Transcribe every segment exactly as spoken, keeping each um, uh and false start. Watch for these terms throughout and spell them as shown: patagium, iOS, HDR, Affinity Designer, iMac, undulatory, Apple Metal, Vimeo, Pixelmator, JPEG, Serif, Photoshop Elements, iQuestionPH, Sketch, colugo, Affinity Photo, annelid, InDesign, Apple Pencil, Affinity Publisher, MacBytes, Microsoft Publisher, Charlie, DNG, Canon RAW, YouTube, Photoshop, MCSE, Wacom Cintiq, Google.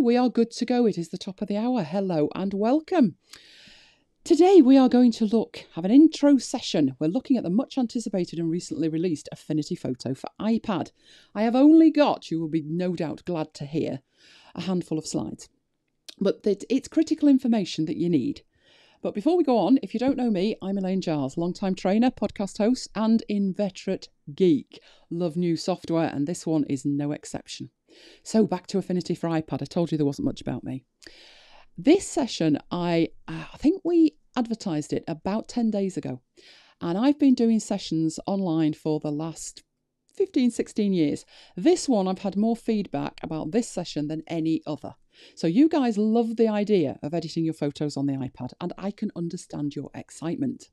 We are good to go. It is the top of the hour. Hello and welcome. Today we are going to look, have an intro session. We're looking at the much anticipated and recently released Affinity Photo for iPad. I have only got, you will be no doubt glad to hear, a handful of slides. But it's critical information that you need. But before we go on, if you don't know me, I'm Elaine Giles, long-time trainer, podcast host and inveterate geek. Love new software and this one is no exception. So back to Affinity for iPad. I told you there wasn't much about me. This session, I, uh, I think we advertised it about ten days ago. And I've been doing sessions online for the last fifteen, sixteen years. This one, I've had more feedback about this session than any other. So you guys love the idea of editing your photos on the iPad, and I can understand your excitement.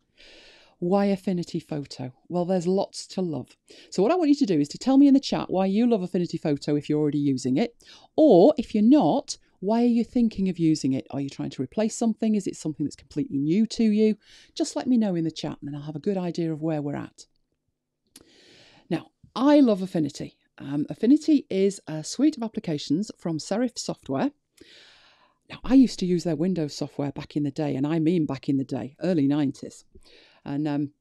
Why Affinity Photo? Well, there's lots to love. So what I want you to do is to tell me in the chat why you love Affinity Photo if you're already using it, or if you're not, why are you thinking of using it? Are you trying to replace something? Is it something that's completely new to you? Just let me know in the chat and I'll have a good idea of where we're at. Now, I love Affinity. Um, Affinity is a suite of applications from Serif software. Now, I used to use their Windows software back in the day, and I mean back in the day, early nineties. And um,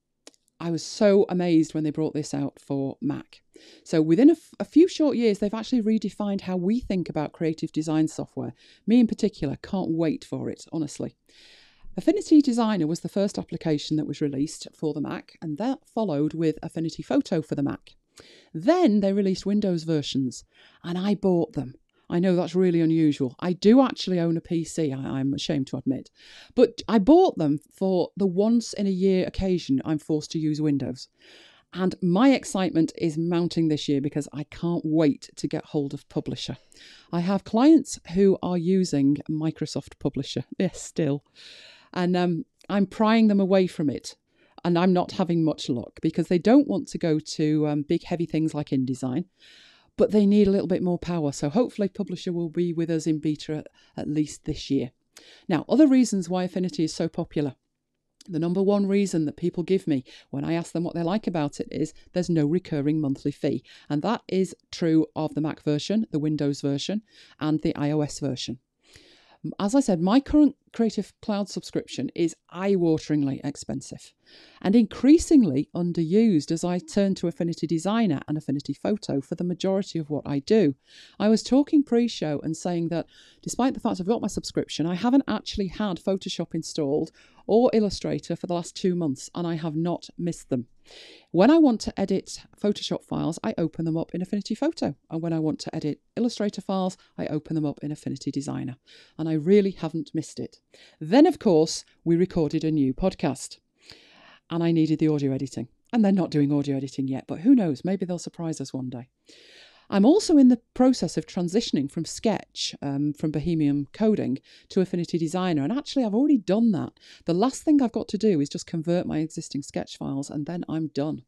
I was so amazed when they brought this out for Mac. So within a, a few short years, they've actually redefined how we think about creative design software. Me in particular, can't wait for it, honestly. Affinity Designer was the first application that was released for the Mac, and that followed with Affinity Photo for the Mac. Then they released Windows versions, and I bought them. I know that's really unusual. I do actually own a P C, I, I'm ashamed to admit. But I bought them for the once in a year occasion I'm forced to use Windows. And my excitement is mounting this year because I can't wait to get hold of Publisher. I have clients who are using Microsoft Publisher, yes, still. And um, I'm prying them away from it. And I'm not having much luck because they don't want to go to um, big, heavy things like InDesign. But they need a little bit more power. So hopefully Publisher will be with us in beta at, at least this year. Now, other reasons why Affinity is so popular. The number one reason that people give me when I ask them what they like about it is there's no recurring monthly fee. And that is true of the Mac version, the Windows version, and the iOS version. As I said, my current Creative Cloud subscription is eye-wateringly expensive and increasingly underused as I turn to Affinity Designer and Affinity Photo for the majority of what I do. I was talking pre-show and saying that despite the fact I've got my subscription, I haven't actually had Photoshop installed or Illustrator for the last two months and I have not missed them. When I want to edit Photoshop files, I open them up in Affinity Photo. And when I want to edit Illustrator files, I open them up in Affinity Designer. And I really haven't missed it. Then, of course, we recorded a new podcast. And I needed the audio editing. And they're not doing audio editing yet, but who knows? Maybe they'll surprise us one day. I'm also in the process of transitioning from Sketch, um, from Bohemian Coding, to Affinity Designer. And actually, I've already done that. The last thing I've got to do is just convert my existing Sketch files, and then I'm done.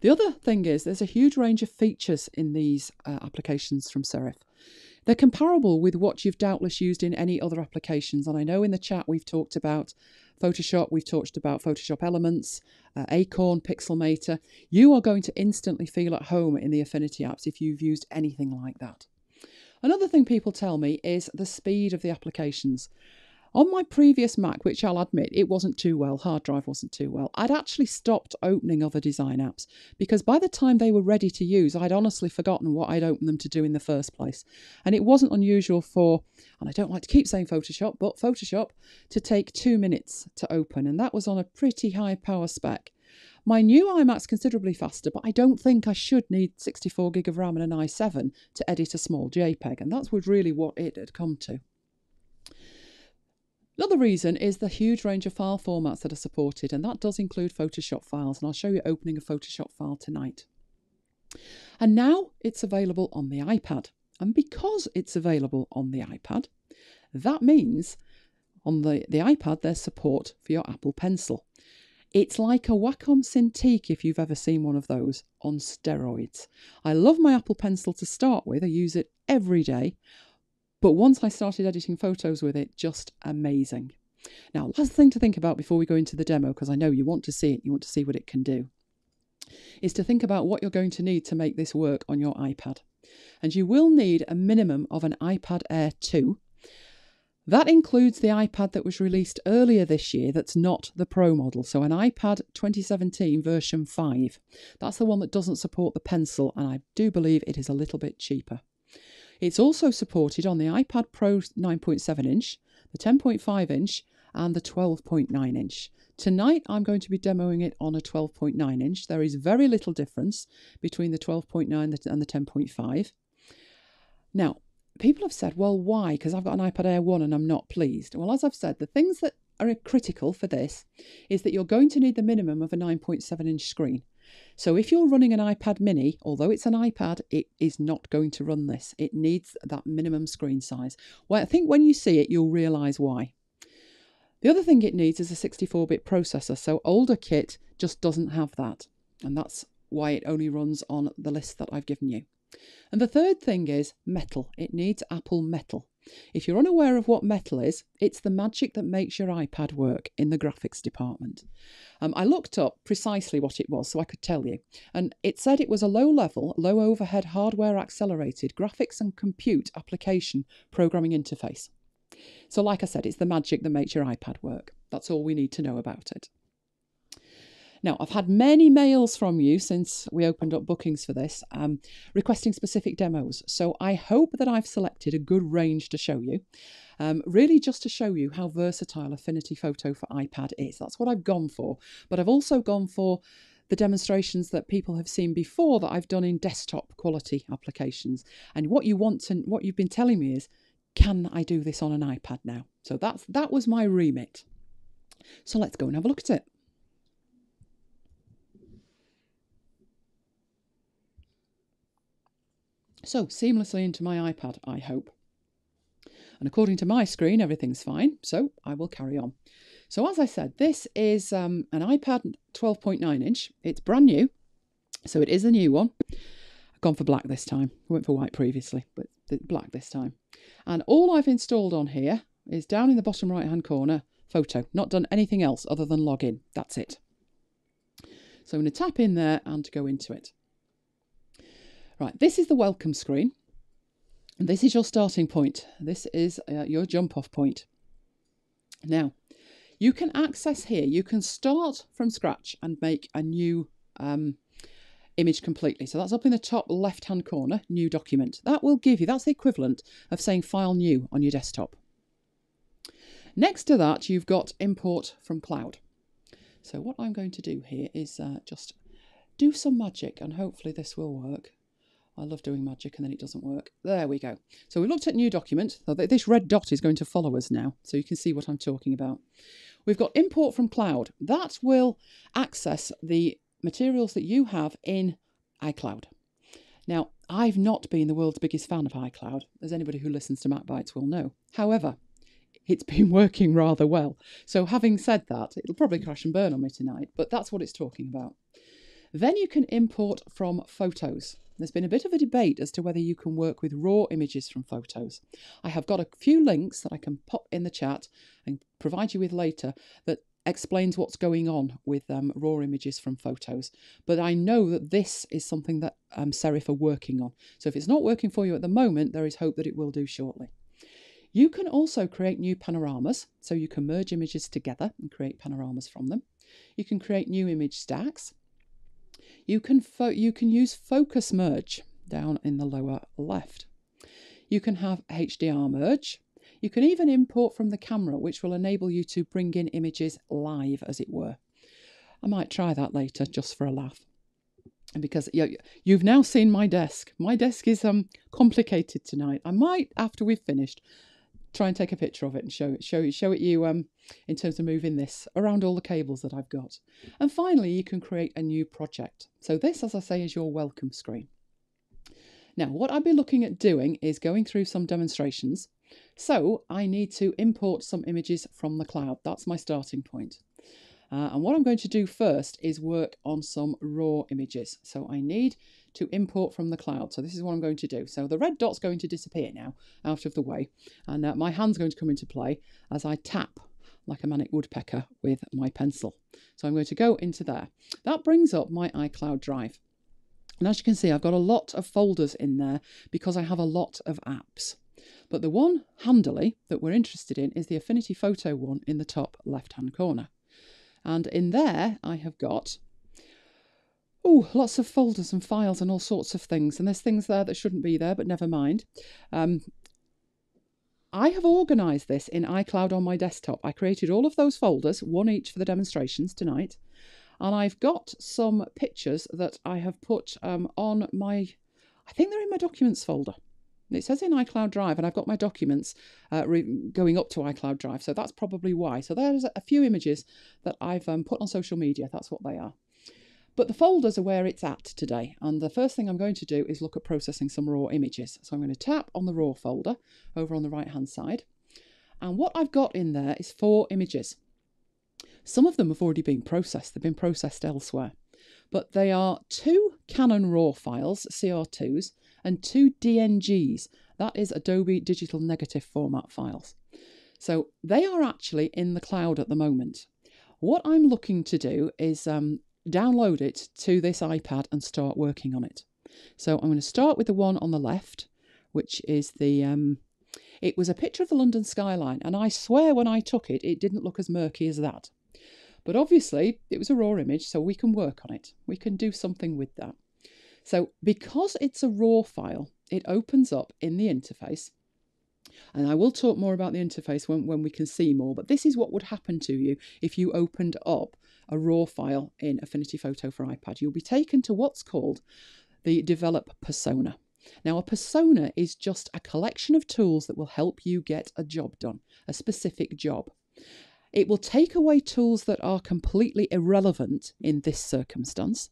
The other thing is there's a huge range of features in these uh, applications from Serif. They're comparable with what you've doubtless used in any other applications. And I know in the chat we've talked about Photoshop, we've talked about Photoshop Elements, uh, Acorn, Pixelmator. You are going to instantly feel at home in the Affinity apps if you've used anything like that. Another thing people tell me is the speed of the applications. On my previous Mac, which I'll admit it wasn't too well, hard drive wasn't too well, I'd actually stopped opening other design apps because by the time they were ready to use, I'd honestly forgotten what I'd opened them to do in the first place. And it wasn't unusual for, and I don't like to keep saying Photoshop, but Photoshop to take two minutes to open. And that was on a pretty high power spec. My new iMac's considerably faster, but I don't think I should need sixty-four gig of RAM and an i seven to edit a small JPEG. And that's really what it had come to. Another reason is the huge range of file formats that are supported, and that does include Photoshop files, and I'll show you opening a Photoshop file tonight. And now it's available on the iPad. And because it's available on the iPad, that means on the, the iPad there's support for your Apple Pencil. It's like a Wacom Cintiq, if you've ever seen one of those, on steroids. I love my Apple Pencil to start with, I use it every day. But once I started editing photos with it, just amazing. Now, last thing to think about before we go into the demo, because I know you want to see it, you want to see what it can do, is to think about what you're going to need to make this work on your iPad. and you will need a minimum of an iPad Air two. That includes the iPad that was released earlier this year that's not the Pro model, so an iPad twenty seventeen version five. That's the one that doesn't support the Pencil, and I do believe it is a little bit cheaper. It's also supported on the iPad Pro nine point seven inch, the ten point five inch and the twelve point nine inch. Tonight I'm going to be demoing it on a twelve point nine inch. There is very little difference between the twelve point nine and the ten point five. Now, people have said, well, why? Because I've got an iPad Air one and I'm not pleased. Well, as I've said, the things that are critical for this is that you're going to need the minimum of a nine point seven inch screen. So if you're running an iPad mini, although it's an iPad, it is not going to run this. It needs that minimum screen size. Well, I think when you see it, you'll realise why. The other thing it needs is a sixty-four bit processor. So older kit just doesn't have that. And that's why it only runs on the list that I've given you. And the third thing is metal. It needs Apple Metal. If you're unaware of what metal is, it's the magic that makes your iPad work in the graphics department. Um, I looked up precisely what it was so I could tell you, and it said it was a low-level, low-overhead hardware-accelerated graphics and compute application programming interface. So like I said, it's the magic that makes your iPad work. That's all we need to know about it. Now, I've had many mails from you since we opened up bookings for this, um, requesting specific demos. So I hope that I've selected a good range to show you, um, really just to show you how versatile Affinity Photo for iPad is. That's what I've gone for. But I've also gone for the demonstrations that people have seen before that I've done in desktop quality applications. And what you want to, what you've been telling me is, can I do this on an iPad now? So that's, that was my remit. So let's go and have a look at it. So seamlessly into my iPad, I hope. And according to my screen, everything's fine. So I will carry on. So as I said, this is um, an iPad twelve point nine inch. It's brand new. So it is a new one. I've gone for black this time. I went for white previously, but black this time. And all I've installed on here is down in the bottom right hand corner, Photo. Not done anything else other than log in. That's it. So I'm going to tap in there and go into it. Right, this is the welcome screen. This is your starting point. This is uh, your jump off point. Now, you can access here, you can start from scratch and make a new um, image completely. So that's up in the top left hand corner, new document. That will give you, that's the equivalent of saying file new on your desktop. Next to that, you've got import from cloud. So what I'm going to do here is uh, just do some magic and hopefully this will work. I love doing magic and then it doesn't work. There we go. So we looked at new document. So this red dot is going to follow us now, so you can see what I'm talking about. We've got import from cloud. That will access the materials that you have in iCloud. Now, I've not been the world's biggest fan of iCloud, as anybody who listens to MacBytes will know. However, it's been working rather well. So having said that, it'll probably crash and burn on me tonight, but that's what it's talking about. Then you can import from photos. There's been a bit of a debate as to whether you can work with raw images from photos. I have got a few links that I can pop in the chat and provide you with later that explains what's going on with um, raw images from photos. But I know that this is something that um, Serif are working on. So if it's not working for you at the moment, there is hope that it will do shortly. You can also create new panoramas. So you can merge images together and create panoramas from them. You can create new image stacks. You can, you can use focus merge down in the lower left. You can have H D R merge. You can even import from the camera, which will enable you to bring in images live, as it were. I might try that later just for a laugh. And because you know, you've now seen my desk. My desk is um, complicated tonight. I might, after we've finished, try and take a picture of it and show it, show it, show it you um, in terms of moving this around all the cables that I've got. And finally, you can create a new project. So this, as I say, is your welcome screen. Now, what I'll be looking at doing is going through some demonstrations. So I need to import some images from the cloud. That's my starting point. Uh, and what I'm going to do first is work on some raw images. So I need to import from the cloud. So this is what I'm going to do. So the red dot's going to disappear now out of the way. And uh, my hand's going to come into play as I tap like a manic woodpecker with my pencil. So I'm going to go into there. That brings up my iCloud Drive. And as you can see, I've got a lot of folders in there because I have a lot of apps. But the one handily that we're interested in is the Affinity Photo one in the top left-hand corner. And in there, I have got oh, lots of folders and files and all sorts of things. And there's things there that shouldn't be there, but never mind. Um, I have organised this in iCloud on my desktop. I created all of those folders, one each for the demonstrations tonight. And I've got some pictures that I have put um, on my, I think they're in my documents folder. It says in iCloud Drive, and I've got my documents uh, going up to iCloud Drive, so that's probably why. So there's a few images that I've um, put on social media. That's what they are. But the folders are where it's at today, and the first thing I'm going to do is look at processing some raw images. So I'm going to tap on the raw folder over on the right-hand side, and what I've got in there is four images. Some of them have already been processed. They've been processed elsewhere, but they are two Canon RAW files, C R twos, and two D N Gs, that is Adobe Digital Negative Format files. So they are actually in the cloud at the moment. What I'm looking to do is um, download it to this iPad and start working on it. So I'm going to start with the one on the left, which is the, um, it was a picture of the London skyline, and I swear when I took it, it didn't look as murky as that. But obviously it was a raw image, so we can work on it. We can do something with that. So because it's a raw file, it opens up in the interface. And I will talk more about the interface when, when we can see more, but this is what would happen to you if you opened up a raw file in Affinity Photo for iPad. You'll be taken to what's called the Develop Persona. Now, a persona is just a collection of tools that will help you get a job done, a specific job. It will take away tools that are completely irrelevant in this circumstance,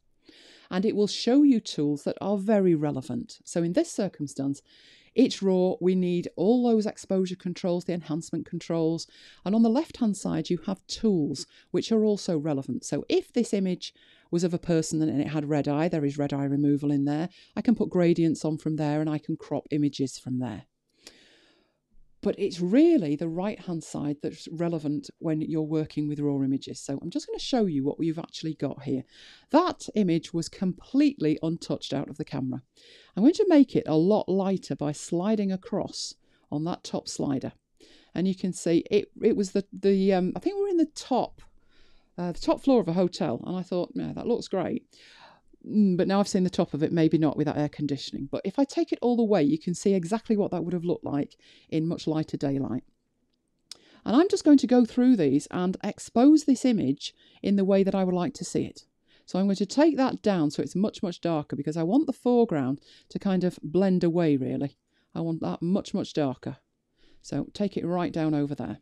and it will show you tools that are very relevant. So in this circumstance, it's raw. We need all those exposure controls, the enhancement controls. And on the left-hand side, you have tools which are also relevant. So if this image was of a person and it had red eye, there is red eye removal in there. I can put gradients on from there, and I can crop images from there. But it's really the right-hand side that's relevant when you're working with raw images. So I'm just going to show you what we've actually got here. That image was completely untouched out of the camera. I'm going to make it a lot lighter by sliding across on that top slider. And you can see it, it was the, the um, I think we're in the top, uh, the top floor of a hotel. And I thought, yeah, that looks great. Mm, but now I've seen the top of it, maybe not with that air conditioning. But if I take it all the way, you can see exactly what that would have looked like in much lighter daylight. And I'm just going to go through these and expose this image in the way that I would like to see it. So I'm going to take that down so it's much, much darker, because I want the foreground to kind of blend away, really. I want that much, much darker. So take it right down over there.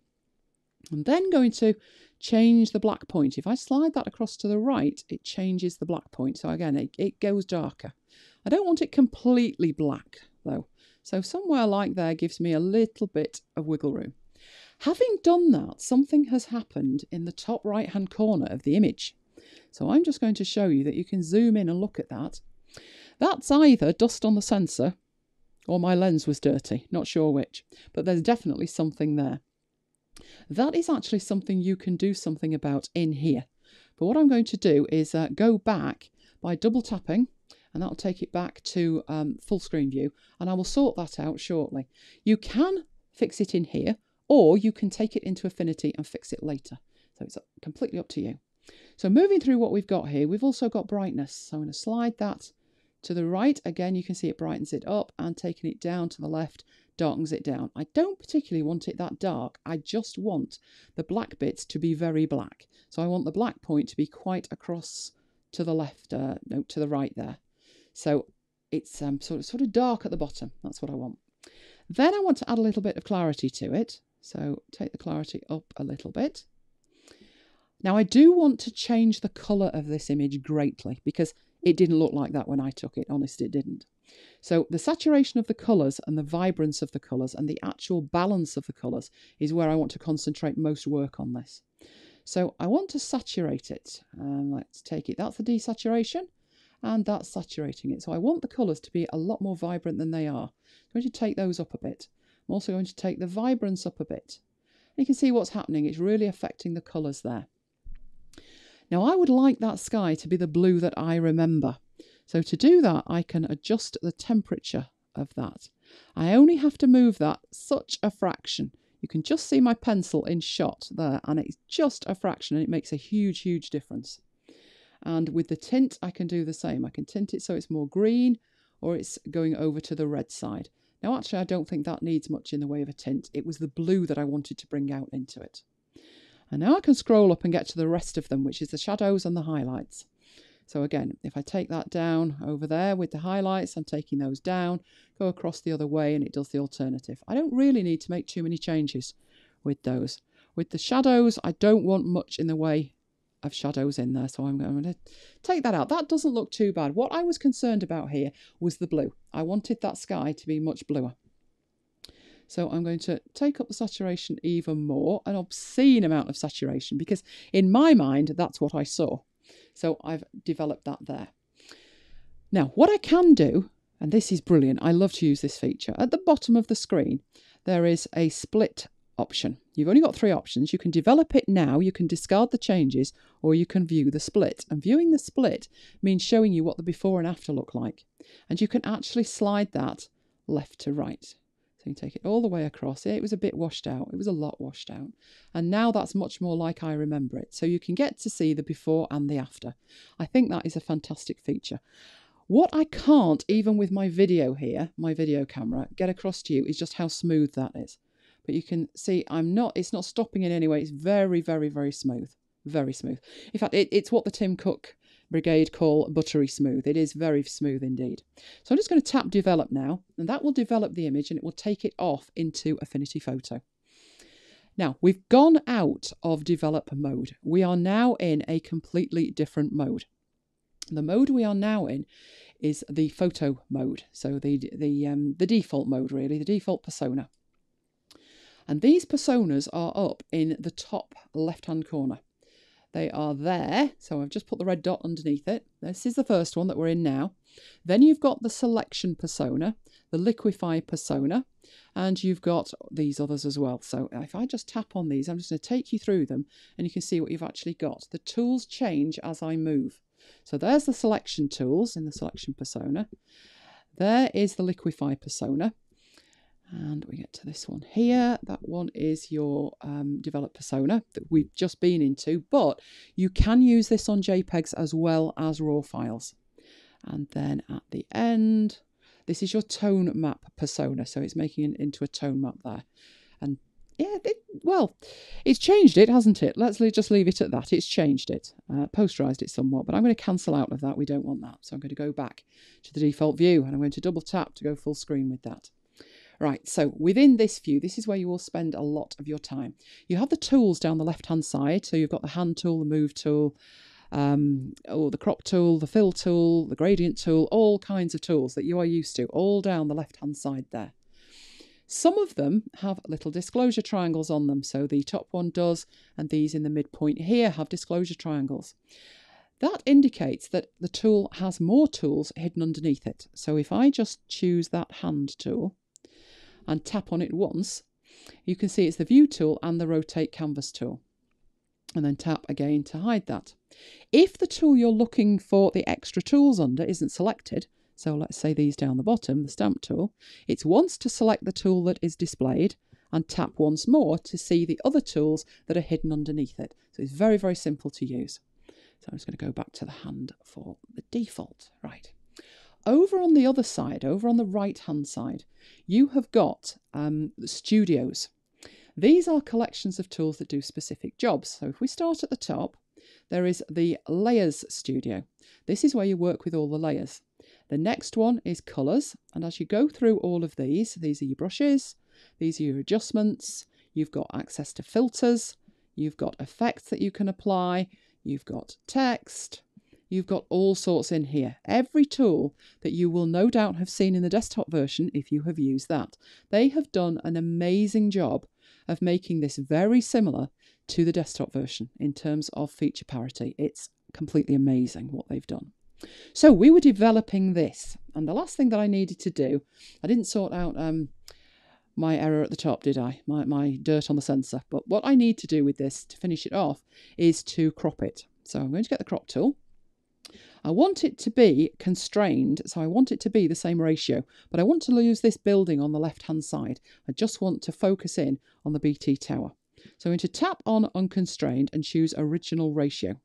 I'm then going to change the black point. If I slide that across to the right, it changes the black point. So again, it, it goes darker. I don't want it completely black though. So somewhere like there gives me a little bit of wiggle room. Having done that, something has happened in the top right-hand corner of the image. So I'm just going to show you that you can zoom in and look at that. That's either dust on the sensor or my lens was dirty, not sure which, but there's definitely something there. That is actually something you can do something about in here. But what I'm going to do is uh, go back by double tapping, and that'll take it back to um, full screen view, and I will sort that out shortly. You can fix it in here, or you can take it into Affinity and fix it later. So it's completely up to you. So moving through what we've got here, we've also got brightness. So I'm going to slide that to the right. Again, you can see it brightens it up, and taking it down to the left, darkens it down. I don't particularly want it that dark. I just want the black bits to be very black. So I want the black point to be quite across to the left, uh, no, to the right there. So it's um, sort of, sort of dark at the bottom. That's what I want. Then I want to add a little bit of clarity to it. So take the clarity up a little bit. Now I do want to change the colour of this image greatly, because it didn't look like that when I took it. Honest, it didn't. So the saturation of the colours and the vibrance of the colours and the actual balance of the colours is where I want to concentrate most work on this. So I want to saturate it. Um, let's take it. That's the desaturation, and that's saturating it. So I want the colours to be a lot more vibrant than they are. I'm going to take those up a bit. I'm also going to take the vibrance up a bit. And you can see what's happening. It's really affecting the colours there. Now I would like that sky to be the blue that I remember. So to do that, I can adjust the temperature of that. I only have to move that such a fraction. You can just see my pencil in shot there, and it's just a fraction, and it makes a huge, huge difference. And with the tint, I can do the same. I can tint it so it's more green, or it's going over to the red side. Now, actually, I don't think that needs much in the way of a tint. It was the blue that I wanted to bring out into it. And now I can scroll up and get to the rest of them, which is the shadows and the highlights. So again, if I take that down over there with the highlights, I'm taking those down, go across the other way, and it does the alternative. I don't really need to make too many changes with those. With the shadows, I don't want much in the way of shadows in there, so I'm going to take that out. That doesn't look too bad. What I was concerned about here was the blue. I wanted that sky to be much bluer. So I'm going to take up the saturation even more, an obscene amount of saturation, because in my mind, that's what I saw. So I've developed that there. Now, what I can do, and this is brilliant, I love to use this feature. At the bottom of the screen, there is a split option. You've only got three options. You can develop it now, you can discard the changes, or you can view the split. And viewing the split means showing you what the before and after look like. And you can actually slide that left to right. So you can take it all the way across. It was a bit washed out. It was a lot washed out. And now that's much more like I remember it. So you can get to see the before and the after. I think that is a fantastic feature. What I can't, even with my video here, my video camera, get across to you is just how smooth that is. But you can see I'm not, it's not stopping in any way. It's very, very, very smooth. Very smooth. In fact, it, it's what the Tim Cook Brigade call buttery smooth. It is very smooth indeed. So I'm just going to tap develop now, and that will develop the image and it will take it off into Affinity Photo. Now, we've gone out of develop mode. We are now in a completely different mode. The mode we are now in is the photo mode. So the, the, um, the default mode, really, the default persona. And these personas are up in the top left-hand corner. They are there. So I've just put the red dot underneath it. This is the first one that we're in now. Then you've got the selection persona, the liquify persona, and you've got these others as well. So if I just tap on these, I'm just going to take you through them and you can see what you've actually got. The tools change as I move. So there's the selection tools in the selection persona. There is the liquify persona. And we get to this one here. That one is your um, develop persona that we've just been into, but you can use this on JPEGs as well as RAW files. And then at the end, this is your tone map persona. So it's making it into a tone map there. And yeah, it, well, it's changed it, hasn't it? Let's just leave it at that. It's changed it, uh, posterized it somewhat, but I'm going to cancel out of that. We don't want that. So I'm going to go back to the default view and I'm going to double tap to go full screen with that. Right, so within this view, this is where you will spend a lot of your time. You have the tools down the left-hand side. So you've got the hand tool, the move tool, um, or the crop tool, the fill tool, the gradient tool, all kinds of tools that you are used to, all down the left-hand side there. Some of them have little disclosure triangles on them. So the top one does, and these in the midpoint here have disclosure triangles. That indicates that the tool has more tools hidden underneath it. So if I just choose that hand tool, and tap on it once, you can see it's the view tool and the rotate canvas tool. And then tap again to hide that. If the tool you're looking for the extra tools under isn't selected, so let's say these down the bottom, the stamp tool, it's once to select the tool that is displayed and tap once more to see the other tools that are hidden underneath it. So it's very, very simple to use. So I'm just going to go back to the hand for the default. Right. Over on the other side, over on the right-hand side, you have got um, studios. These are collections of tools that do specific jobs. So if we start at the top, there is the layers studio. This is where you work with all the layers. The next one is colors. And as you go through all of these, these are your brushes, these are your adjustments. You've got access to filters. You've got effects that you can apply. You've got text. You've got all sorts in here. Every tool that you will no doubt have seen in the desktop version if you have used that. They have done an amazing job of making this very similar to the desktop version in terms of feature parity. It's completely amazing what they've done. So we were developing this, and the last thing that I needed to do, I didn't sort out um, my error at the top, did I? My, my dirt on the sensor. But what I need to do with this to finish it off is to crop it. So I'm going to get the crop tool. I want it to be constrained, so I want it to be the same ratio, but I want to lose this building on the left-hand side. I just want to focus in on the B T Tower. So I'm going to tap on Unconstrained and choose Original Ratio.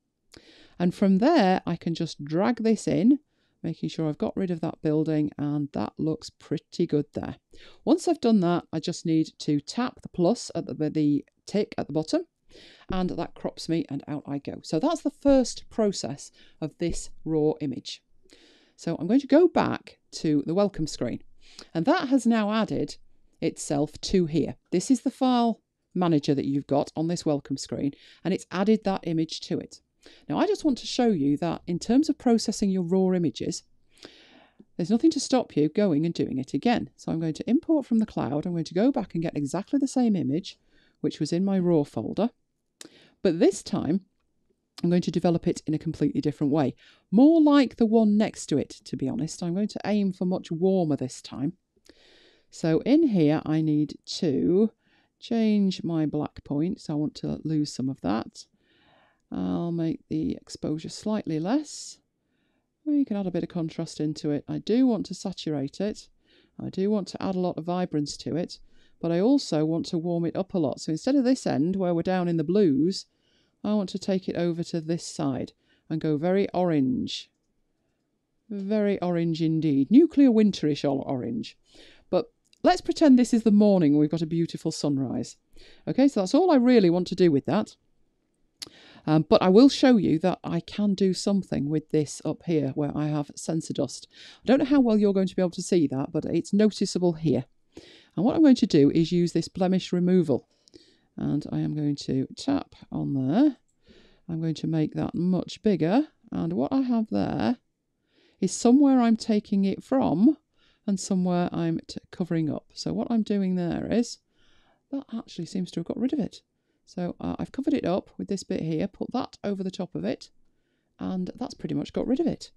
And from there, I can just drag this in, making sure I've got rid of that building, and that looks pretty good there. Once I've done that, I just need to tap the plus at the, the tick at the bottom, and that crops me and out I go. So that's the first process of this raw image. So I'm going to go back to the welcome screen, and that has now added itself to here. This is the file manager that you've got on this welcome screen, and it's added that image to it. Now I just want to show you that in terms of processing your raw images, there's nothing to stop you going and doing it again. So I'm going to import from the cloud. I'm going to go back and get exactly the same image, which was in my raw folder. But this time, I'm going to develop it in a completely different way. More like the one next to it, to be honest. I'm going to aim for much warmer this time. So in here, I need to change my black point. So I want to lose some of that. I'll make the exposure slightly less. You can add a bit of contrast into it. I do want to saturate it. I do want to add a lot of vibrance to it. But I also want to warm it up a lot. So instead of this end where we're down in the blues, I want to take it over to this side and go very orange. Very orange indeed. Nuclear winterish orange. But let's pretend this is the morning and we've got a beautiful sunrise. Okay, so that's all I really want to do with that. Um, but I will show you that I can do something with this up here where I have sensor dust. I don't know how well you're going to be able to see that, but it's noticeable here. And what I'm going to do is use this blemish removal. And I am going to tap on there. I'm going to make that much bigger. And what I have there is somewhere I'm taking it from and somewhere I'm t covering up. So what I'm doing there is, that actually seems to have got rid of it. So uh, I've covered it up with this bit here, put that over the top of it, and that's pretty much got rid of it.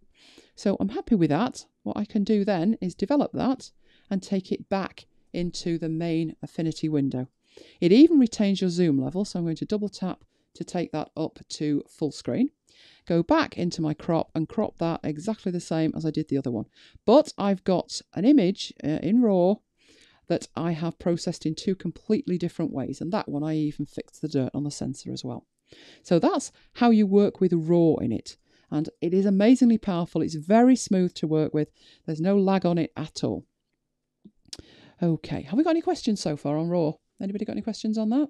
So I'm happy with that. What I can do then is develop that and take it back into the main Affinity window. It even retains your zoom level, so I'm going to double tap to take that up to full screen. Go back into my crop and crop that exactly the same as I did the other one. But I've got an image uh, in RAW that I have processed in two completely different ways, and that one I even fixed the dirt on the sensor as well. So that's how you work with RAW in it, and it is amazingly powerful. It's very smooth to work with. There's no lag on it at all. Okay, have we got any questions so far on RAW? Anybody got any questions on that?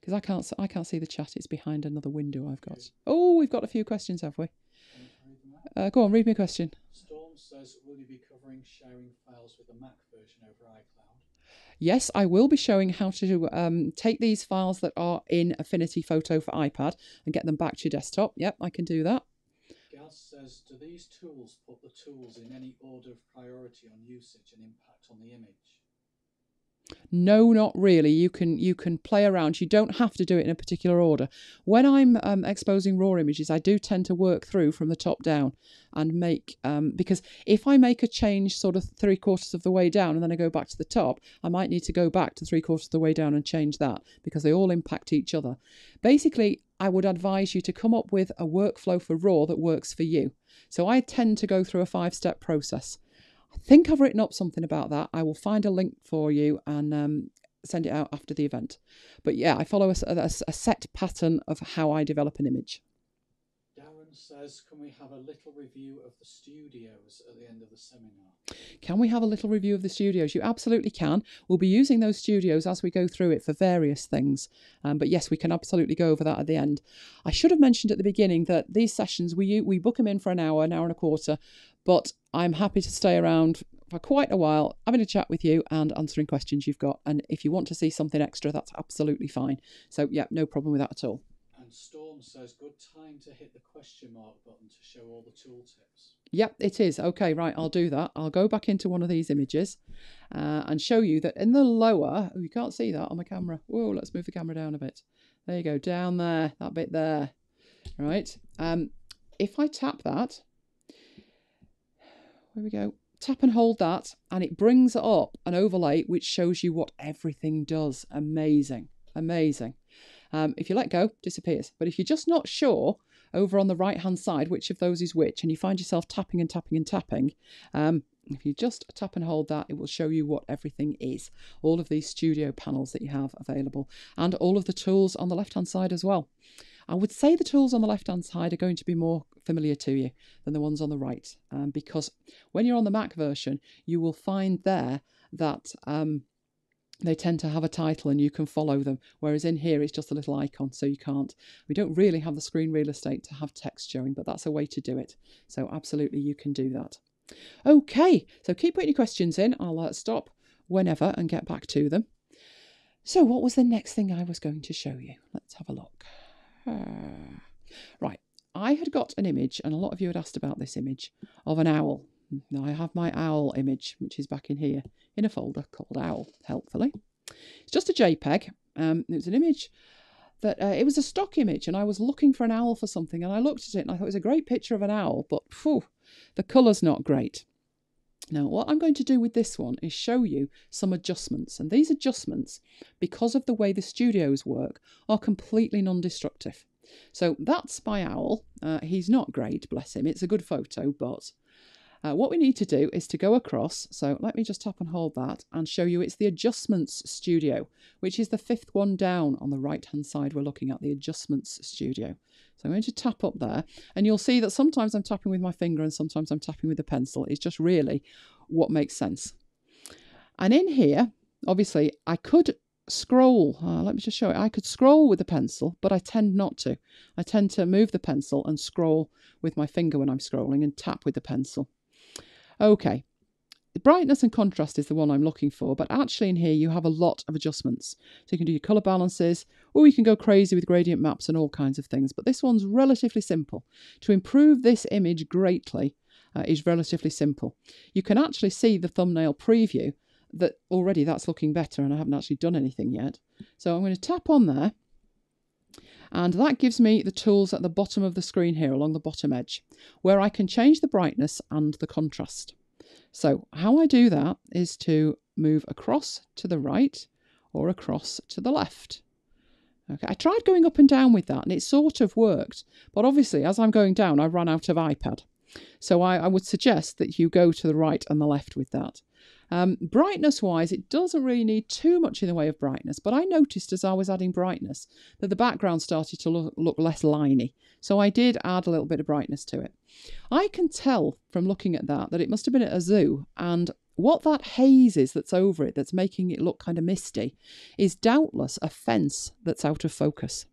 Because I can't, I can't see the chat. It's behind another window I've got. Oh, we've got a few questions, have we? Uh, go on, read me a question. Storm says, will you be covering sharing files with the Mac version over iCloud? Yes, I will be showing how to um, take these files that are in Affinity Photo for iPad and get them back to your desktop. Yep, I can do that. Says, do these tools put the tools in any order of priority on usage and impact on the image? No, not really. You can you can play around. You don't have to do it in a particular order. When I'm um, exposing raw images, I do tend to work through from the top down and make, um, because if I make a change sort of three quarters of the way down and then I go back to the top, I might need to go back to three quarters of the way down and change that because they all impact each other. Basically, I would advise you to come up with a workflow for RAW that works for you. So I tend to go through a five-step process. I think I've written up something about that. I will find a link for you and um, send it out after the event. But yeah, I follow a, a, a set pattern of how I develop an image. Darren says, can we have a little review of the studios at the end of the seminar? Can we have a little review of the studios? You absolutely can. We'll be using those studios as we go through it for various things. Um, but yes, we can absolutely go over that at the end. I should have mentioned at the beginning that these sessions, we, we book them in for an hour, an hour and a quarter, but I'm happy to stay around for quite a while, having a chat with you and answering questions you've got. And if you want to see something extra, that's absolutely fine. So, yeah, no problem with that at all. And Storm says, good time to hit the question mark button to show all the tool tips. Yep, it is. Okay, right, I'll do that. I'll go back into one of these images uh, and show you that in the lower, oh, you can't see that on the camera. Whoa, let's move the camera down a bit. There you go, down there, that bit there. Right. Um, if I tap that, there we go. Tap and hold that, and it brings up an overlay which shows you what everything does. Amazing, amazing. Um, if you let go, disappears. But if you're just not sure over on the right hand side which of those is which, and you find yourself tapping and tapping and tapping. Um, if you just tap and hold that, it will show you what everything is, all of these studio panels that you have available, and all of the tools on the left hand side as well. I would say the tools on the left hand side are going to be more familiar to you than the ones on the right, um, because when you're on the Mac version, you will find there that um, they tend to have a title and you can follow them, whereas in here it's just a little icon, so you can't. We don't really have the screen real estate to have text showing, but that's a way to do it. So absolutely you can do that. Okay, so keep putting your questions in. I'll uh, stop whenever and get back to them. So what was the next thing I was going to show you? Let's have a look. Uh, right, I had got an image, and a lot of you had asked about this image, of an owl. Now I have my owl image, which is back in here in a folder called owl, helpfully. It's just a JPEG. Um, it was an image that, uh, it was a stock image, and I was looking for an owl for something, and I looked at it and I thought it was a great picture of an owl, but phew, the colour's not great. Now what I'm going to do with this one is show you some adjustments, and these adjustments, because of the way the studios work, are completely non-destructive. So that's my owl. Uh, he's not great, bless him. It's a good photo, but uh, what we need to do is to go across. So let me just tap and hold that and show you it's the adjustments studio, which is the fifth one down on the right hand side. We're looking at the adjustments studio. So I'm going to tap up there, and you'll see that sometimes I'm tapping with my finger and sometimes I'm tapping with the pencil. It's just really what makes sense. And in here, obviously, I could scroll. Uh, let me just show it. I could scroll with the pencil, but I tend not to. I tend to move the pencil and scroll with my finger when I'm scrolling, and tap with the pencil. Okay. Brightness and contrast is the one I'm looking for, but actually in here you have a lot of adjustments. So you can do your colour balances, or you can go crazy with gradient maps and all kinds of things, but this one's relatively simple. To improve this image greatly uh, is relatively simple. You can actually see the thumbnail preview that already that's looking better, and I haven't actually done anything yet. So I'm going to tap on there, and that gives me the tools at the bottom of the screen here along the bottom edge, where I can change the brightness and the contrast. So how I do that is to move across to the right or across to the left. Okay, I tried going up and down with that and it sort of worked, but obviously as I'm going down, I ran out of iPad. So I, I would suggest that you go to the right and the left with that. Um, brightness wise, it doesn't really need too much in the way of brightness, but I noticed as I was adding brightness that the background started to look, look less liney. So I did add a little bit of brightness to it. I can tell from looking at that that it must have been at a zoo, and what that haze is that's over it that's making it look kind of misty is doubtless a fence that's out of focus,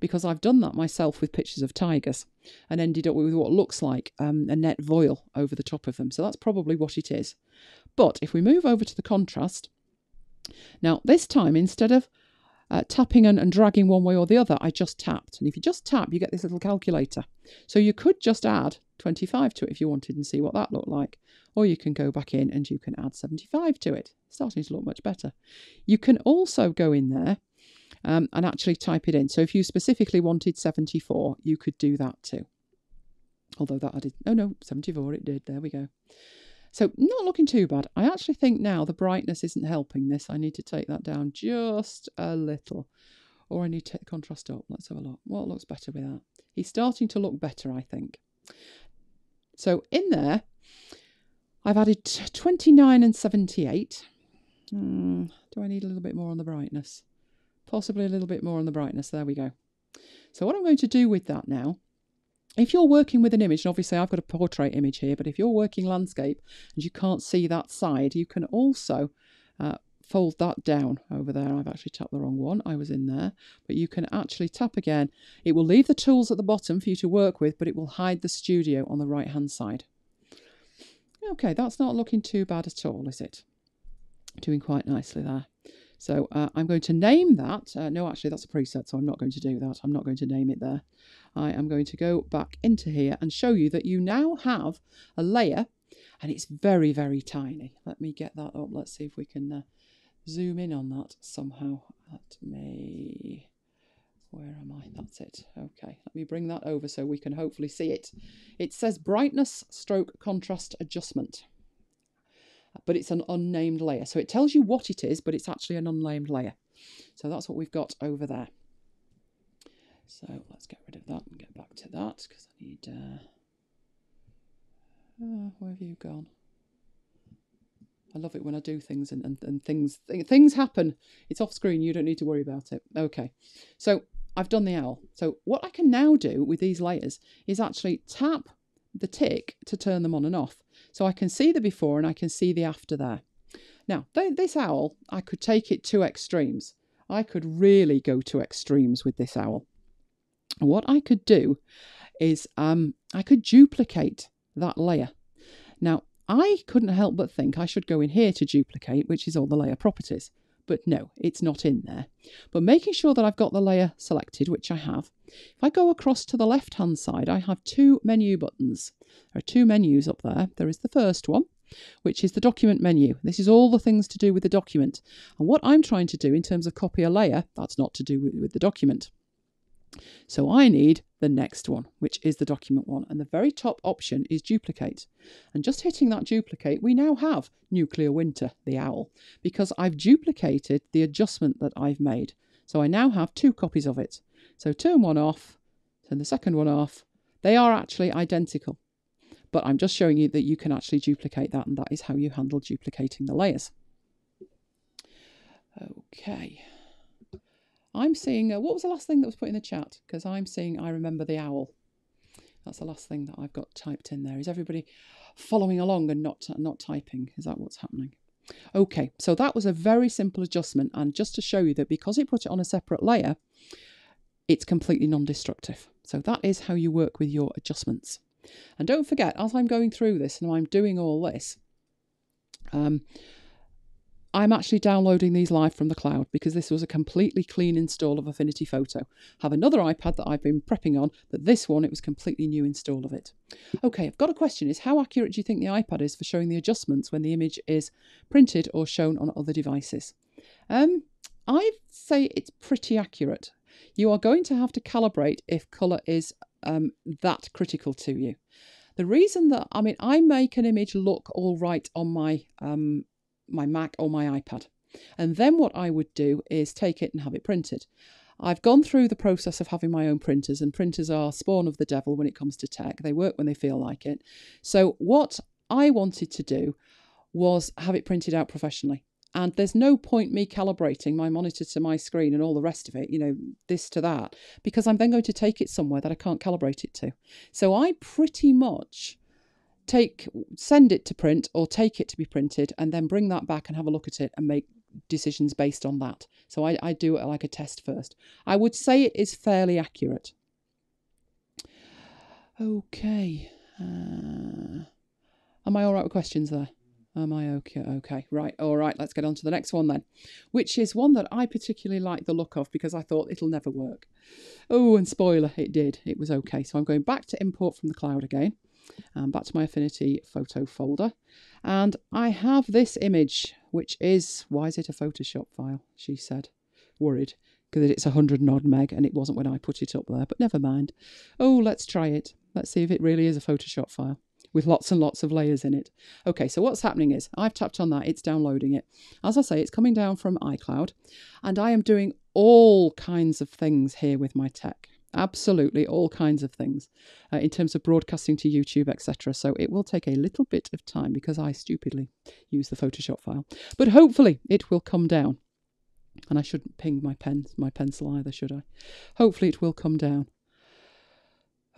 because I've done that myself with pictures of tigers and ended up with what looks like um, a net voile over the top of them. So that's probably what it is. But if we move over to the contrast, now this time instead of uh, tapping and, and dragging one way or the other, I just tapped. And if you just tap, you get this little calculator. So you could just add twenty-five to it if you wanted and see what that looked like. Or you can go back in and you can add seventy-five to it. It's starting to look much better. You can also go in there Um, and actually type it in. So if you specifically wanted seventy-four, you could do that too. Although that added, oh no, seventy-four it did, there we go. So not looking too bad. I actually think now the brightness isn't helping this. I need to take that down just a little. Or I need to take the contrast up. Let's have a look. What looks better with that? He's starting to look better, I think. So in there, I've added twenty-nine and seventy-eight. Mm, do I need a little bit more on the brightness? Possibly a little bit more on the brightness. There we go. So what I'm going to do with that now, if you're working with an image, and obviously I've got a portrait image here, but if you're working landscape and you can't see that side, you can also uh, fold that down over there. I've actually tapped the wrong one. I was in there, but you can actually tap again. It will leave the tools at the bottom for you to work with, but it will hide the studio on the right hand side. Okay, that's not looking too bad at all, is it? Doing quite nicely there. So uh, I'm going to name that. Uh, no, actually, that's a preset, so I'm not going to do that. I'm not going to name it there. I am going to go back into here and show you that you now have a layer, and it's very, very tiny. Let me get that up. Let's see if we can uh, zoom in on that somehow. Let me... Where am I? That's it. Okay, let me bring that over so we can hopefully see it. It says brightness stroke contrast adjustment. But it's an unnamed layer. So it tells you what it is, but it's actually an unnamed layer. So that's what we've got over there. So let's get rid of that and get back to that, because I need, uh, uh, where have you gone? I love it when I do things and, and, and things th things happen. It's off screen, you don't need to worry about it. Okay, so I've done the owl. So what I can now do with these layers is actually tap the tick to turn them on and off. So I can see the before and I can see the after there. Now, th this owl, I could take it to extremes. I could really go to extremes with this owl. And what I could do is um, I could duplicate that layer. Now, I couldn't help but think I should go in here to duplicate, which is all the layer properties, but no, it's not in there. But making sure that I've got the layer selected, which I have, if I go across to the left-hand side, I have two menu buttons. There are two menus up there. There is the first one, which is the document menu. This is all the things to do with the document. And what I'm trying to do in terms of copy a layer, that's not to do with, with the document. So I need the next one, which is the document one, and the very top option is duplicate. And just hitting that duplicate, we now have Nuclear Winter, the owl, because I've duplicated the adjustment that I've made. So I now have two copies of it. So turn one off, turn the second one off. They are actually identical, but I'm just showing you that you can actually duplicate that, and that is how you handle duplicating the layers. Okay. I'm seeing, uh, what was the last thing that was put in the chat? Because I'm seeing, I remember the owl. That's the last thing that I've got typed in there. Is everybody following along and not, not typing? Is that what's happening? Okay, so that was a very simple adjustment. And just to show you that because it put it on a separate layer, it's completely non-destructive. So that is how you work with your adjustments. And don't forget, as I'm going through this and I'm doing all this, um, I'm actually downloading these live from the cloud, because this was a completely clean install of Affinity Photo. I have another iPad that I've been prepping on, but this one, it was completely new install of it. Okay, I've got a question. Is how accurate do you think the iPad is for showing the adjustments when the image is printed or shown on other devices? Um, I'd say it's pretty accurate. You are going to have to calibrate if colour is um, that critical to you. The reason that, I mean, I make an image look all right on my um, my Mac or my iPad, and then what I would do is take it and have it printed. I've gone through the process of having my own printers, and printers are spawn of the devil when it comes to tech. They work when they feel like it. So what I wanted to do was have it printed out professionally, and there's no point me calibrating my monitor to my screen and all the rest of it, you know, this to that, because I'm then going to take it somewhere that I can't calibrate it to. So I pretty much Take, send it to print or take it to be printed, and then bring that back and have a look at it and make decisions based on that. So I, I do it like a test first. I would say it is fairly accurate. Okay. Uh, am I all right with questions there? Am I okay? Okay, right. All right, let's get on to the next one then, which is one that I particularly like the look of, because I thought it'll never work. Oh, and spoiler, it did. It was okay. So I'm going back to import from the cloud again. Um, back to my Affinity Photo folder, and I have this image, which is, why is it a Photoshop file, she said, worried, because it's a hundred and odd meg and it wasn't when I put it up there, but never mind. Oh, let's try it. Let's see if it really is a Photoshop file with lots and lots of layers in it. Okay, so what's happening is I've tapped on that, it's downloading it. As I say, it's coming down from iCloud, and I am doing all kinds of things here with my tech. Absolutely all kinds of things uh, in terms of broadcasting to YouTube, et cetera. So it will take a little bit of time because I stupidly use the Photoshop file, but hopefully it will come down. And I shouldn't ping my pen, my pencil either, should I? Hopefully it will come down.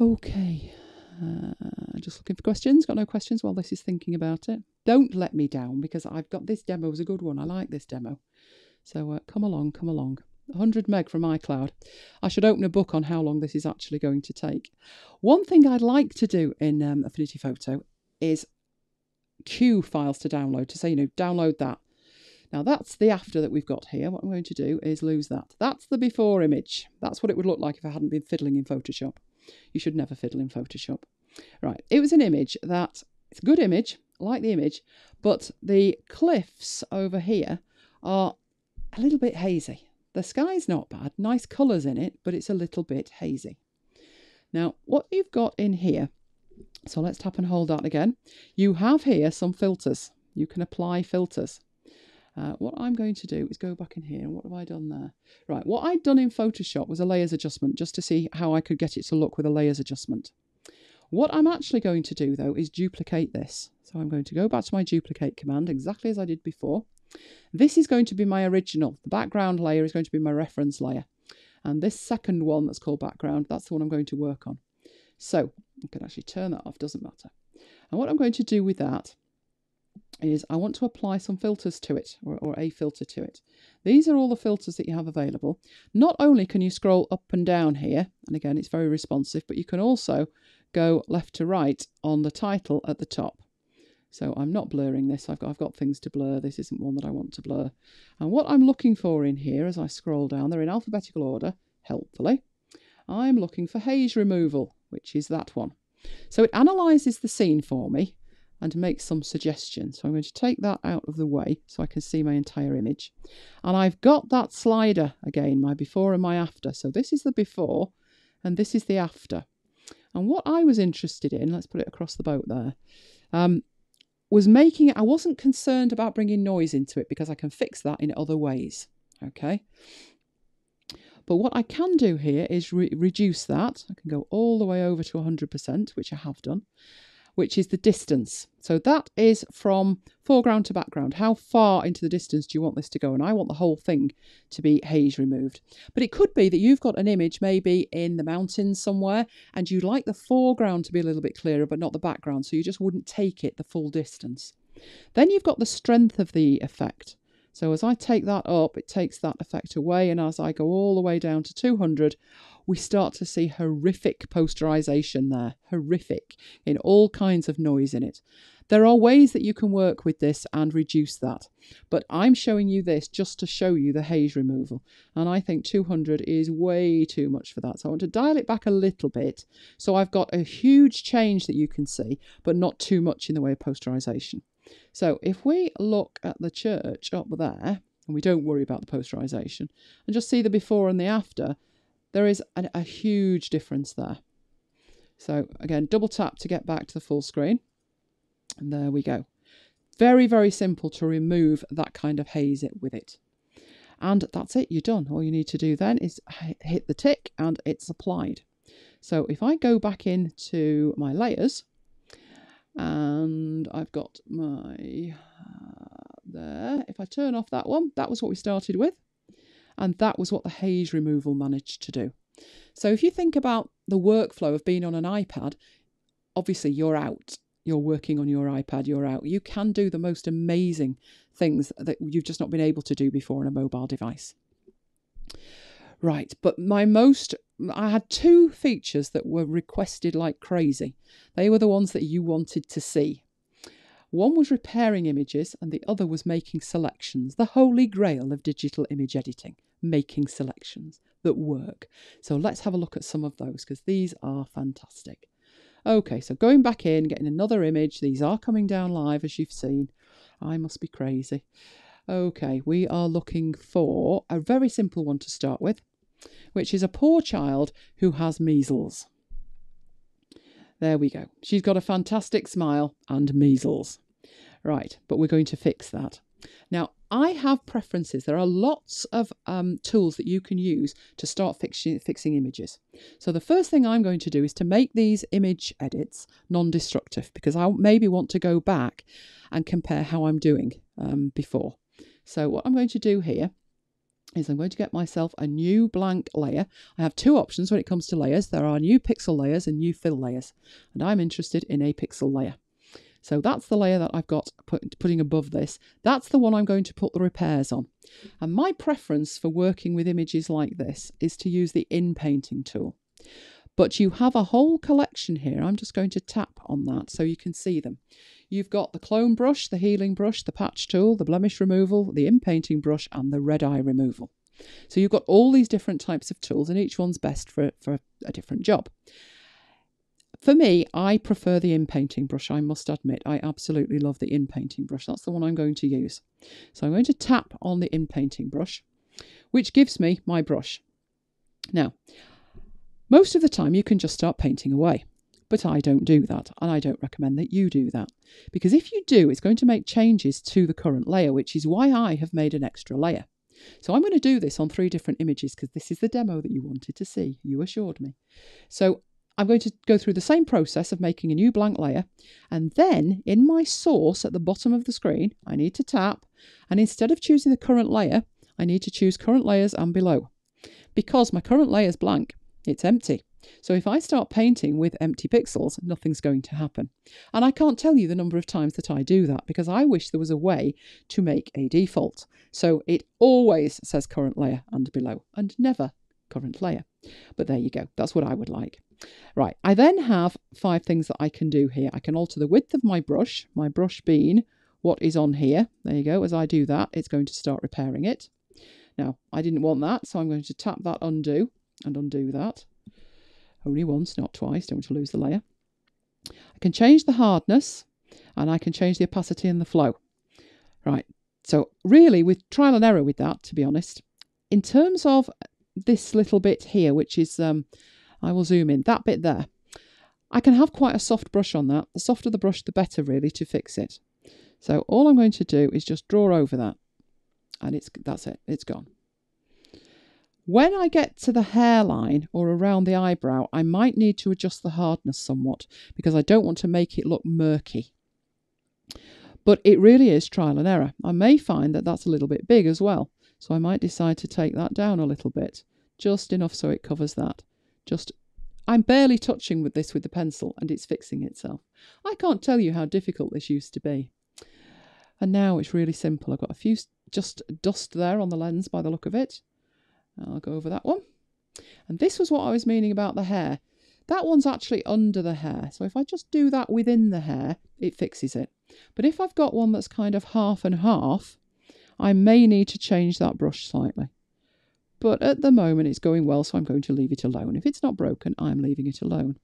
Okay, uh, just looking for questions. Got no questions while this is thinking about it. Don't let me down, because I've got this demo was a good one. I like this demo. So uh, come along, come along. one hundred meg from iCloud. I should open a book on how long this is actually going to take. One thing I'd like to do in um, Affinity Photo is queue files to download, to say, you know, download that. Now that's the after that we've got here. What I'm going to do is lose that. That's the before image. That's what it would look like if I hadn't been fiddling in Photoshop. You should never fiddle in Photoshop. Right, it was an image that, it's a good image, I like the image, but the cliffs over here are a little bit hazy. The sky's not bad, nice colours in it, but it's a little bit hazy. Now, what you've got in here, so let's tap and hold that again. You have here some filters. You can apply filters. Uh, what I'm going to do is go back in here. And what have I done there? Right, what I'd done in Photoshop was a layers adjustment just to see how I could get it to look with a layers adjustment. What I'm actually going to do, though, is duplicate this. So I'm going to go back to my duplicate command exactly as I did before. This is going to be my original. The background layer is going to be my reference layer. And this second one that's called background, that's the one I'm going to work on. So I can actually turn that off, doesn't matter. And what I'm going to do with that is I want to apply some filters to it, or, or a filter to it. These are all the filters that you have available. Not only can you scroll up and down here, and again, it's very responsive, but you can also go left to right on the title at the top. So I'm not blurring this. I've got, I've got things to blur. This isn't one that I want to blur. And what I'm looking for in here as I scroll down, they're in alphabetical order, helpfully. I'm looking for haze removal, which is that one. So it analyzes the scene for me and makes some suggestions. So I'm going to take that out of the way so I can see my entire image. And I've got that slider again, my before and my after. So this is the before and this is the after. And what I was interested in, let's put it across the boat there, um, was making it, I wasn't concerned about bringing noise into it because I can fix that in other ways, okay? But what I can do here is re reduce that. I can go all the way over to one hundred percent, which I have done, which is the distance. So that is from foreground to background. How far into the distance do you want this to go? And I want the whole thing to be haze removed. But it could be that you've got an image maybe in the mountains somewhere and you like the foreground to be a little bit clearer, but not the background. So you just wouldn't take it the full distance. Then you've got the strength of the effect. So as I take that up, it takes that effect away. And as I go all the way down to two hundred, we start to see horrific posterization there, horrific, in all kinds of noise in it. There are ways that you can work with this and reduce that. But I'm showing you this just to show you the haze removal. And I think two hundred is way too much for that. So I want to dial it back a little bit. So I've got a huge change that you can see, but not too much in the way of posterization. So if we look at the church up there, and we don't worry about the posterization, and just see the before and the after, there is an, a huge difference there. So again, double tap to get back to the full screen. And there we go. Very, very simple to remove that kind of haze with it. And that's it, you're done. All you need to do then is hit the tick and it's applied. So if I go back into my layers, and I've got my, uh, there, if I turn off that one, that was what we started with. And that was what the haze removal managed to do. So if you think about the workflow of being on an iPad, obviously you're out, you're working on your iPad, you're out. You can do the most amazing things that you've just not been able to do before on a mobile device. Right, but my most, I had two features that were requested like crazy. They were the ones that you wanted to see. One was repairing images and the other was making selections, the holy grail of digital image editing, making selections that work. So let's have a look at some of those because these are fantastic. Okay, so going back in, getting another image. These are coming down live, as you've seen. I must be crazy. Okay, we are looking for a very simple one to start with, which is a poor child who has measles. There we go. She's got a fantastic smile and measles. Right, but we're going to fix that. Now, I have preferences. There are lots of um, tools that you can use to start fixing, fixing images. So the first thing I'm going to do is to make these image edits non-destructive because I maybe want to go back and compare how I'm doing um, before. So what I'm going to do here is I'm going to get myself a new blank layer. I have two options when it comes to layers. There are new pixel layers and new fill layers, and I'm interested in a pixel layer. So that's the layer that I've got put, putting above this. That's the one I'm going to put the repairs on. And my preference for working with images like this is to use the in-painting tool. But you have a whole collection here. I'm just going to tap on that so you can see them. You've got the clone brush, the healing brush, the patch tool, the blemish removal, the in-painting brush and the red eye removal. So you've got all these different types of tools and each one's best for, for a different job. For me, I prefer the in-painting brush, I must admit. I absolutely love the in-painting brush. That's the one I'm going to use. So I'm going to tap on the in-painting brush, which gives me my brush. Now, most of the time you can just start painting away. but I don't do that, and I don't recommend that you do that, because if you do, it's going to make changes to the current layer, which is why I have made an extra layer. So I'm going to do this on three different images because this is the demo that you wanted to see, you assured me. So I'm going to go through the same process of making a new blank layer, and then in my source at the bottom of the screen, I need to tap, and instead of choosing the current layer, I need to choose current layers and below, because my current layer is blank, it's empty. So if I start painting with empty pixels, nothing's going to happen. And I can't tell you the number of times that I do that, because I wish there was a way to make a default. So it always says current layer and below, and never current layer. But there you go. That's what I would like. Right. I then have five things that I can do here. I can alter the width of my brush, my brush being what is on here. There you go. As I do that, it's going to start repairing it. Now, I didn't want that, so I'm going to tap that undo and undo that. Only once, not twice, don't want to lose the layer. I can change the hardness, and I can change the opacity and the flow. Right, so really with trial and error with that, to be honest. In terms of this little bit here, which is, um, I will zoom in, that bit there, I can have quite a soft brush on that. The softer the brush, the better really to fix it. So all I'm going to do is just draw over that, and it's that's it, it's gone. When I get to the hairline or around the eyebrow, I might need to adjust the hardness somewhat because I don't want to make it look murky. But it really is trial and error. I may find that that's a little bit big as well. So I might decide to take that down a little bit, just enough so it covers that. Just, I'm barely touching with this with the pencil and it's fixing itself. I can't tell you how difficult this used to be. And now it's really simple. I've got a few just dust there on the lens by the look of it. I'll go over that one. And this was what I was meaning about the hair. That one's actually under the hair. So if I just do that within the hair, it fixes it. But if I've got one that's kind of half and half, I may need to change that brush slightly. But at the moment it's going well, so I'm going to leave it alone. If it's not broken, I'm leaving it alone.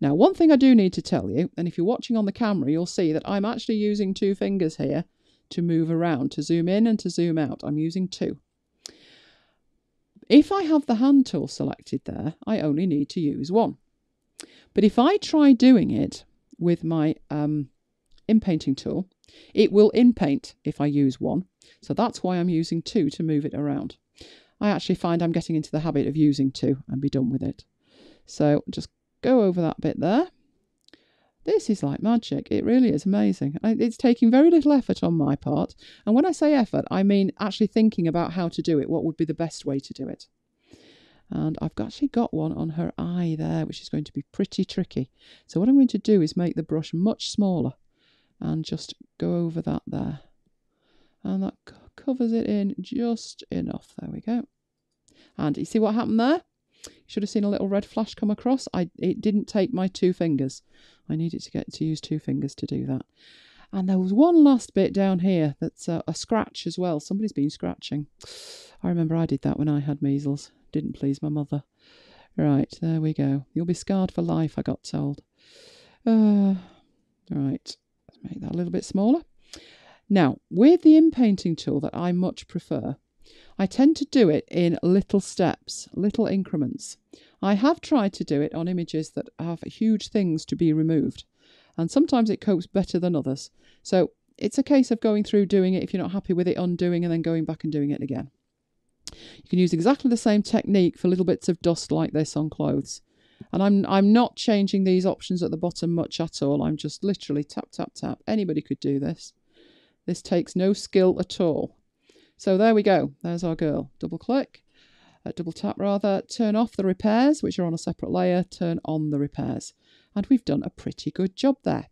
Now, one thing I do need to tell you, and if you're watching on the camera, you'll see that I'm actually using two fingers here to move around, to zoom in and to zoom out. I'm using two. If I have the hand tool selected there, I only need to use one. But if I try doing it with my um, inpainting tool, it will inpaint if I use one. So that's why I'm using two to move it around. I actually find I'm getting into the habit of using two and be done with it. So just go over that bit there. This is like magic. It really is amazing. It's taking very little effort on my part. And when I say effort, I mean actually thinking about how to do it, what would be the best way to do it. And I've actually got one on her eye there, which is going to be pretty tricky. So what I'm going to do is make the brush much smaller and just go over that there. And that covers it in just enough. There we go. And you see what happened there? You should have seen a little red flash come across. I, it didn't take my two fingers. I needed to get to use two fingers to do that. And there was one last bit down here that's a, a scratch as well. Somebody's been scratching. I remember I did that when I had measles. Didn't please my mother. Right, there we go. You'll be scarred for life, I got told. Uh, right, let's make that a little bit smaller. Now, with the inpainting tool that I much prefer, I tend to do it in little steps, little increments. I have tried to do it on images that have huge things to be removed, and sometimes it copes better than others. So it's a case of going through, doing it, if you're not happy with it, undoing, and then going back and doing it again. You can use exactly the same technique for little bits of dust like this on clothes. And I'm, I'm not changing these options at the bottom much at all. I'm just literally tap, tap, tap. Anybody could do this. This takes no skill at all. So there we go. There's our girl. Double click, uh, double tap rather, turn off the repairs, which are on a separate layer, turn on the repairs. And we've done a pretty good job there.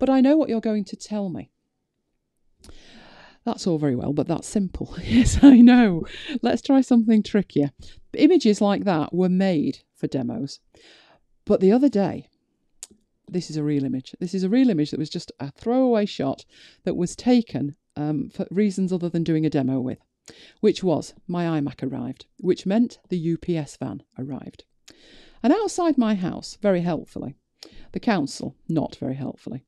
But I know what you're going to tell me. That's all very well, but that's simple. Yes, I know. Let's try something trickier. Images like that were made for demos. But the other day, this is a real image. This is a real image that was just a throwaway shot that was taken Um, for reasons other than doing a demo with, which was my iMac arrived, which meant the U P S van arrived. And outside my house, very helpfully, the council, not very helpfully,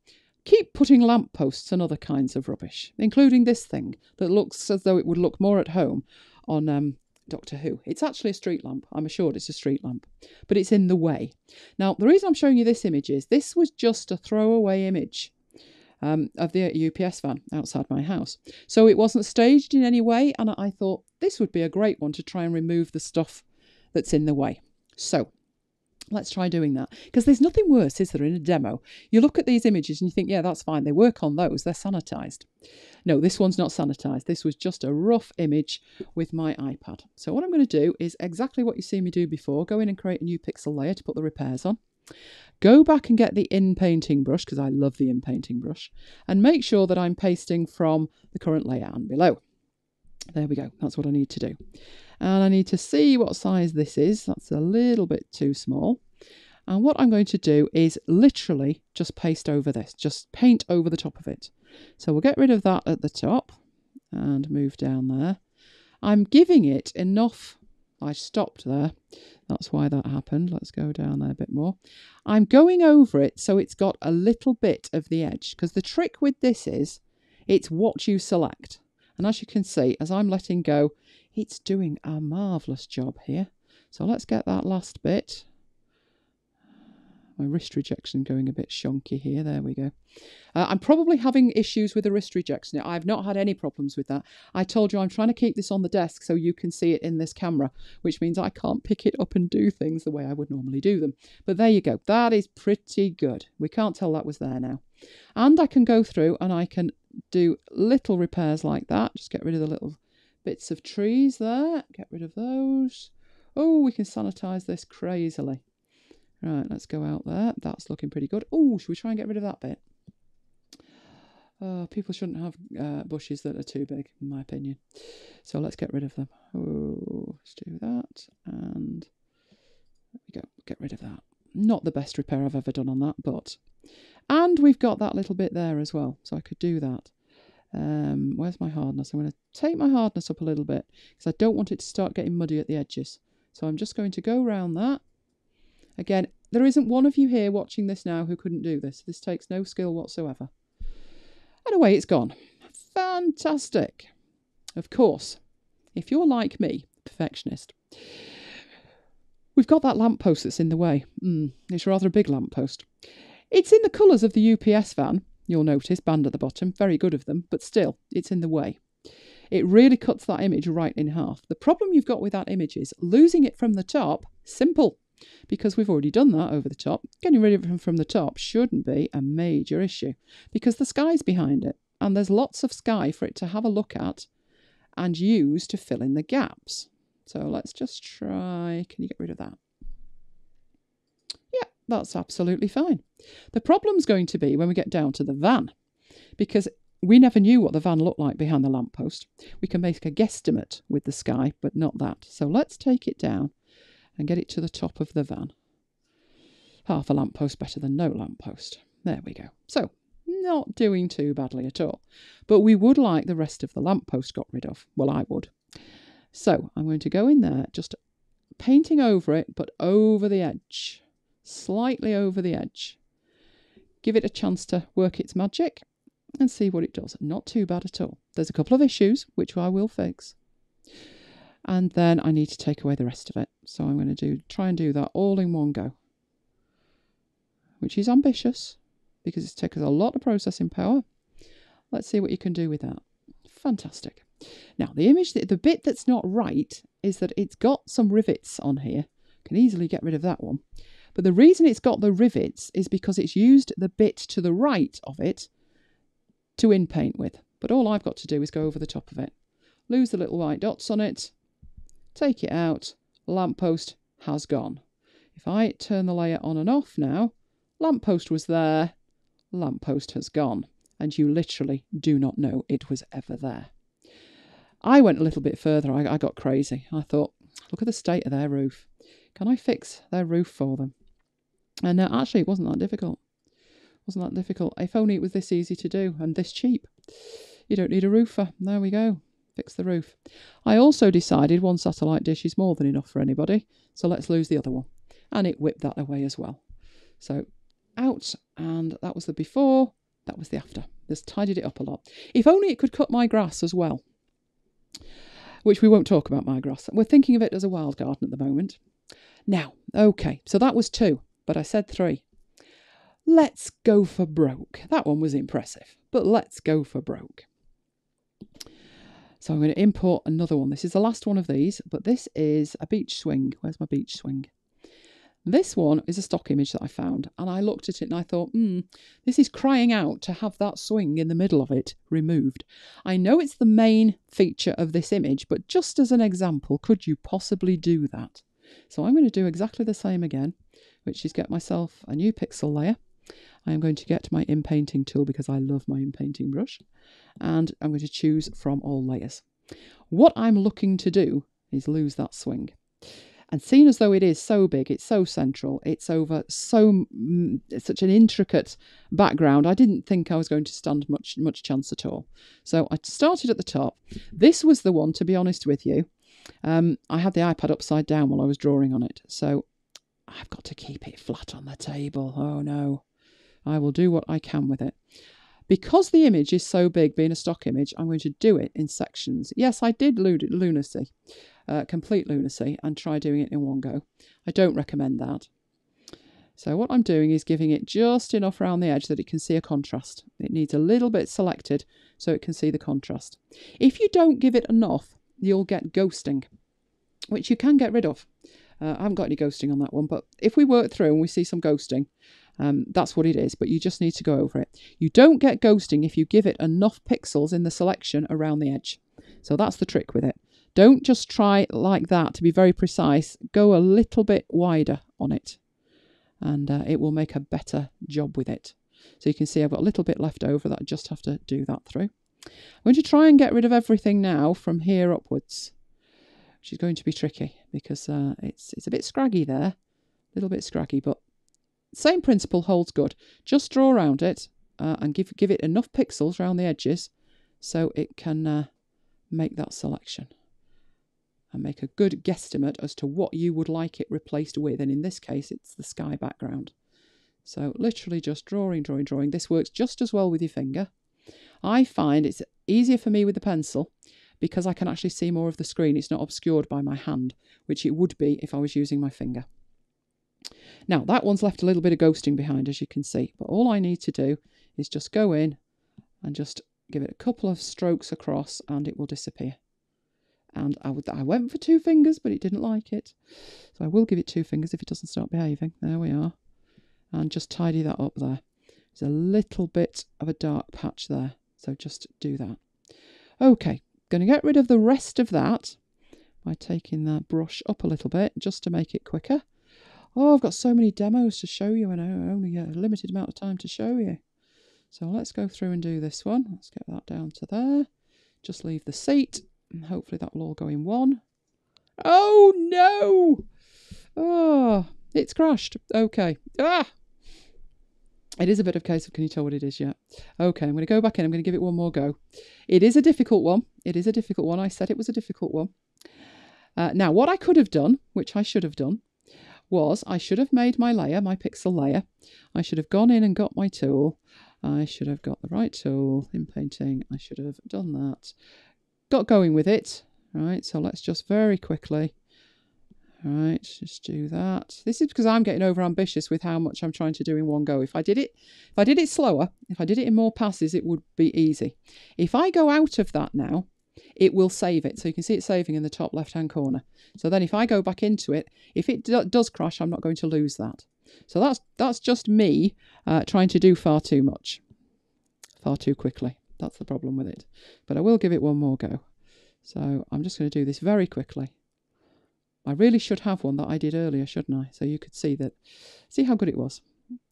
keep putting lampposts and other kinds of rubbish, including this thing that looks as though it would look more at home on um, Doctor Who. It's actually a street lamp. I'm assured it's a street lamp, but it's in the way. Now, the reason I'm showing you this image is this was just a throwaway image um, of the U P S van outside my house. So it wasn't staged in any way. And I thought this would be a great one to try and remove the stuff that's in the way. So let's try doing that, because there's nothing worse, is there, in a demo? You look at these images and you think, yeah, that's fine. They work on those. They're sanitized. No, this one's not sanitized. This was just a rough image with my iPad. So what I'm going to do is exactly what you've seen me do before. Go in and create a new pixel layer to put the repairs on. Go back and get the in-painting brush, because I love the in-painting brush, and make sure that I'm pasting from the current layer and below. There we go. That's what I need to do. And I need to see what size this is. That's a little bit too small. And what I'm going to do is literally just paste over this, just paint over the top of it. So we'll get rid of that at the top and move down there. I'm giving it enough. I stopped there. That's why that happened. Let's go down there a bit more. I'm going over it so it's got a little bit of the edge, because the trick with this is it's what you select. And as you can see, as I'm letting go, it's doing a marvellous job here. So let's get that last bit. My wrist rejection going a bit shonky here. There we go. Uh, I'm probably having issues with the wrist rejection. I've not had any problems with that. I told you I'm trying to keep this on the desk so you can see it in this camera, which means I can't pick it up and do things the way I would normally do them. But there you go. That is pretty good. We can't tell that was there now. And I can go through and I can do little repairs like that. Just get rid of the little bits of trees there. Get rid of those. Oh, we can sanitize this crazily. Right, let's go out there. That's looking pretty good. Oh, should we try and get rid of that bit? Uh, people shouldn't have uh, bushes that are too big, in my opinion. So let's get rid of them. Oh, let's do that. And there we go. Get rid of that. Not the best repair I've ever done on that, but... And we've got that little bit there as well. So I could do that. Um, where's my hardness? I'm going to take my hardness up a little bit because I don't want it to start getting muddy at the edges. So I'm just going to go around that. Again, there isn't one of you here watching this now who couldn't do this. This takes no skill whatsoever. And away it's gone. Fantastic. Of course, if you're like me, perfectionist, we've got that lamppost that's in the way. Mm, it's rather a big lamppost. It's in the colours of the U P S van. You'll notice, band at the bottom, very good of them, but still, it's in the way. It really cuts that image right in half. The problem you've got with that image is losing it from the top, simple, because we've already done that over the top. Getting rid of it from the top shouldn't be a major issue because the sky's behind it and there's lots of sky for it to have a look at and use to fill in the gaps. So let's just try, can you get rid of that? Yeah, that's absolutely fine. The problem's going to be when we get down to the van, because we never knew what the van looked like behind the lamppost. We can make a guesstimate with the sky, but not that. So let's take it down and get it to the top of the van. Half a lamppost better than no lamppost. There we go. So, not doing too badly at all. But we would like the rest of the lamppost got rid of. Well, I would. So, I'm going to go in there, just painting over it, but over the edge. Slightly over the edge. Give it a chance to work its magic and see what it does. Not too bad at all. There's a couple of issues, which I will fix. And then I need to take away the rest of it. So I'm going to do try and do that all in one go, which is ambitious because it's taken a lot of processing power. Let's see what you can do with that. Fantastic. Now, the image, that, the bit that's not right is that it's got some rivets on here. Can easily get rid of that one. But the reason it's got the rivets is because it's used the bit to the right of it to in-paint with. But all I've got to do is go over the top of it, lose the little white dots on it, take it out, lamppost has gone. If I turn the layer on and off now, lamppost was there, lamppost has gone, and you literally do not know it was ever there. I went a little bit further, I, I got crazy. I thought, look at the state of their roof. Can I fix their roof for them? And uh, actually it wasn't that difficult. It wasn't that difficult. If only it was this easy to do and this cheap. You don't need a roofer, there we go. Fix the roof. I also decided one satellite dish is more than enough for anybody, so let's lose the other one. And it whipped that away as well. So out, and that was the before, that was the after. This tidied it up a lot. If only it could cut my grass as well. which we won't talk about, my gross. We're thinking of it as a wild garden at the moment. Now, okay, so that was two, but I said three. Let's go for broke. That one was impressive, but let's go for broke. So I'm going to import another one. This is the last one of these, but this is a beach swing. Where's my beach swing? This one is a stock image that I found, and I looked at it and I thought, hmm, this is crying out to have that swing in the middle of it removed. I know it's the main feature of this image, but just as an example, could you possibly do that? So I'm going to do exactly the same again, which is get myself a new pixel layer. I am going to get my inpainting tool because I love my inpainting brush, and I'm going to choose from all layers. What I'm looking to do is lose that swing. And seeing as though it is so big, it's so central, it's over so it's such an intricate background, I didn't think I was going to stand much much chance at all. So I started at the top. This was the one, to be honest with you. Um, I had the iPad upside down while I was drawing on it. So I've got to keep it flat on the table. Oh no, I will do what I can with it. Because the image is so big, being a stock image, I'm going to do it in sections. Yes, I did lunacy, uh, complete lunacy, and try doing it in one go. I don't recommend that. So what I'm doing is giving it just enough around the edge that it can see a contrast. It needs a little bit selected so it can see the contrast. If you don't give it enough, you'll get ghosting, which you can get rid of. Uh, I haven't got any ghosting on that one, but if we work through and we see some ghosting, Um, that's what it is, but you just need to go over it. You don't get ghosting if you give it enough pixels in the selection around the edge. So that's the trick with it. Don't just try like that to be very precise. Go a little bit wider on it, and uh, it will make a better job with it. So you can see I've got a little bit left over that I just have to do that through. I'm going to try and get rid of everything now from here upwards, which is going to be tricky because uh, it's, it's a bit scraggy there, a little bit scraggy, but same principle holds good. Just draw around it uh, and give give it enough pixels around the edges so it can uh, make that selection and make a good guesstimate as to what you would like it replaced with. And in this case, it's the sky background. So literally just drawing, drawing, drawing. This works just as well with your finger. I find it's easier for me with the pencil because I can actually see more of the screen. It's not obscured by my hand, which it would be if I was using my finger. Now, that one's left a little bit of ghosting behind, as you can see, but all I need to do is just go in and just give it a couple of strokes across and it will disappear. And I, would, I went for two fingers, but it didn't like it. So I will give it two fingers if it doesn't start behaving. There we are. And just tidy that up there. There's a little bit of a dark patch there, so just do that. Okay, going to get rid of the rest of that by taking that brush up a little bit just to make it quicker. Oh, I've got so many demos to show you and only a limited amount of time to show you. So let's go through and do this one. Let's get that down to there. Just leave the seat and hopefully that will all go in one. Oh, no. Oh, it's crashed. Okay. Ah, it is a bit of a case of can you tell what it is yet? Okay, I'm going to go back in. I'm going to give it one more go. It is a difficult one. It is a difficult one. I said it was a difficult one. Uh, now, what I could have done, which I should have done, was I should have made my layer, my pixel layer. I should have gone in and got my tool. I should have got the right tool in painting. I should have done that. Got going with it. Right, so let's just very quickly. All right, just do that. This is because I'm getting over ambitious with how much I'm trying to do in one go. If I did it, if I did it slower, if I did it in more passes, it would be easy. If I go out of that now, it will save it. So you can see it saving in the top left-hand corner. So then if I go back into it, if it do does crash, I'm not going to lose that. So that's that's just me uh, trying to do far too much, far too quickly. That's the problem with it. But I will give it one more go. So I'm just going to do this very quickly. I really should have one that I did earlier, shouldn't I? So you could see that. See how good it was.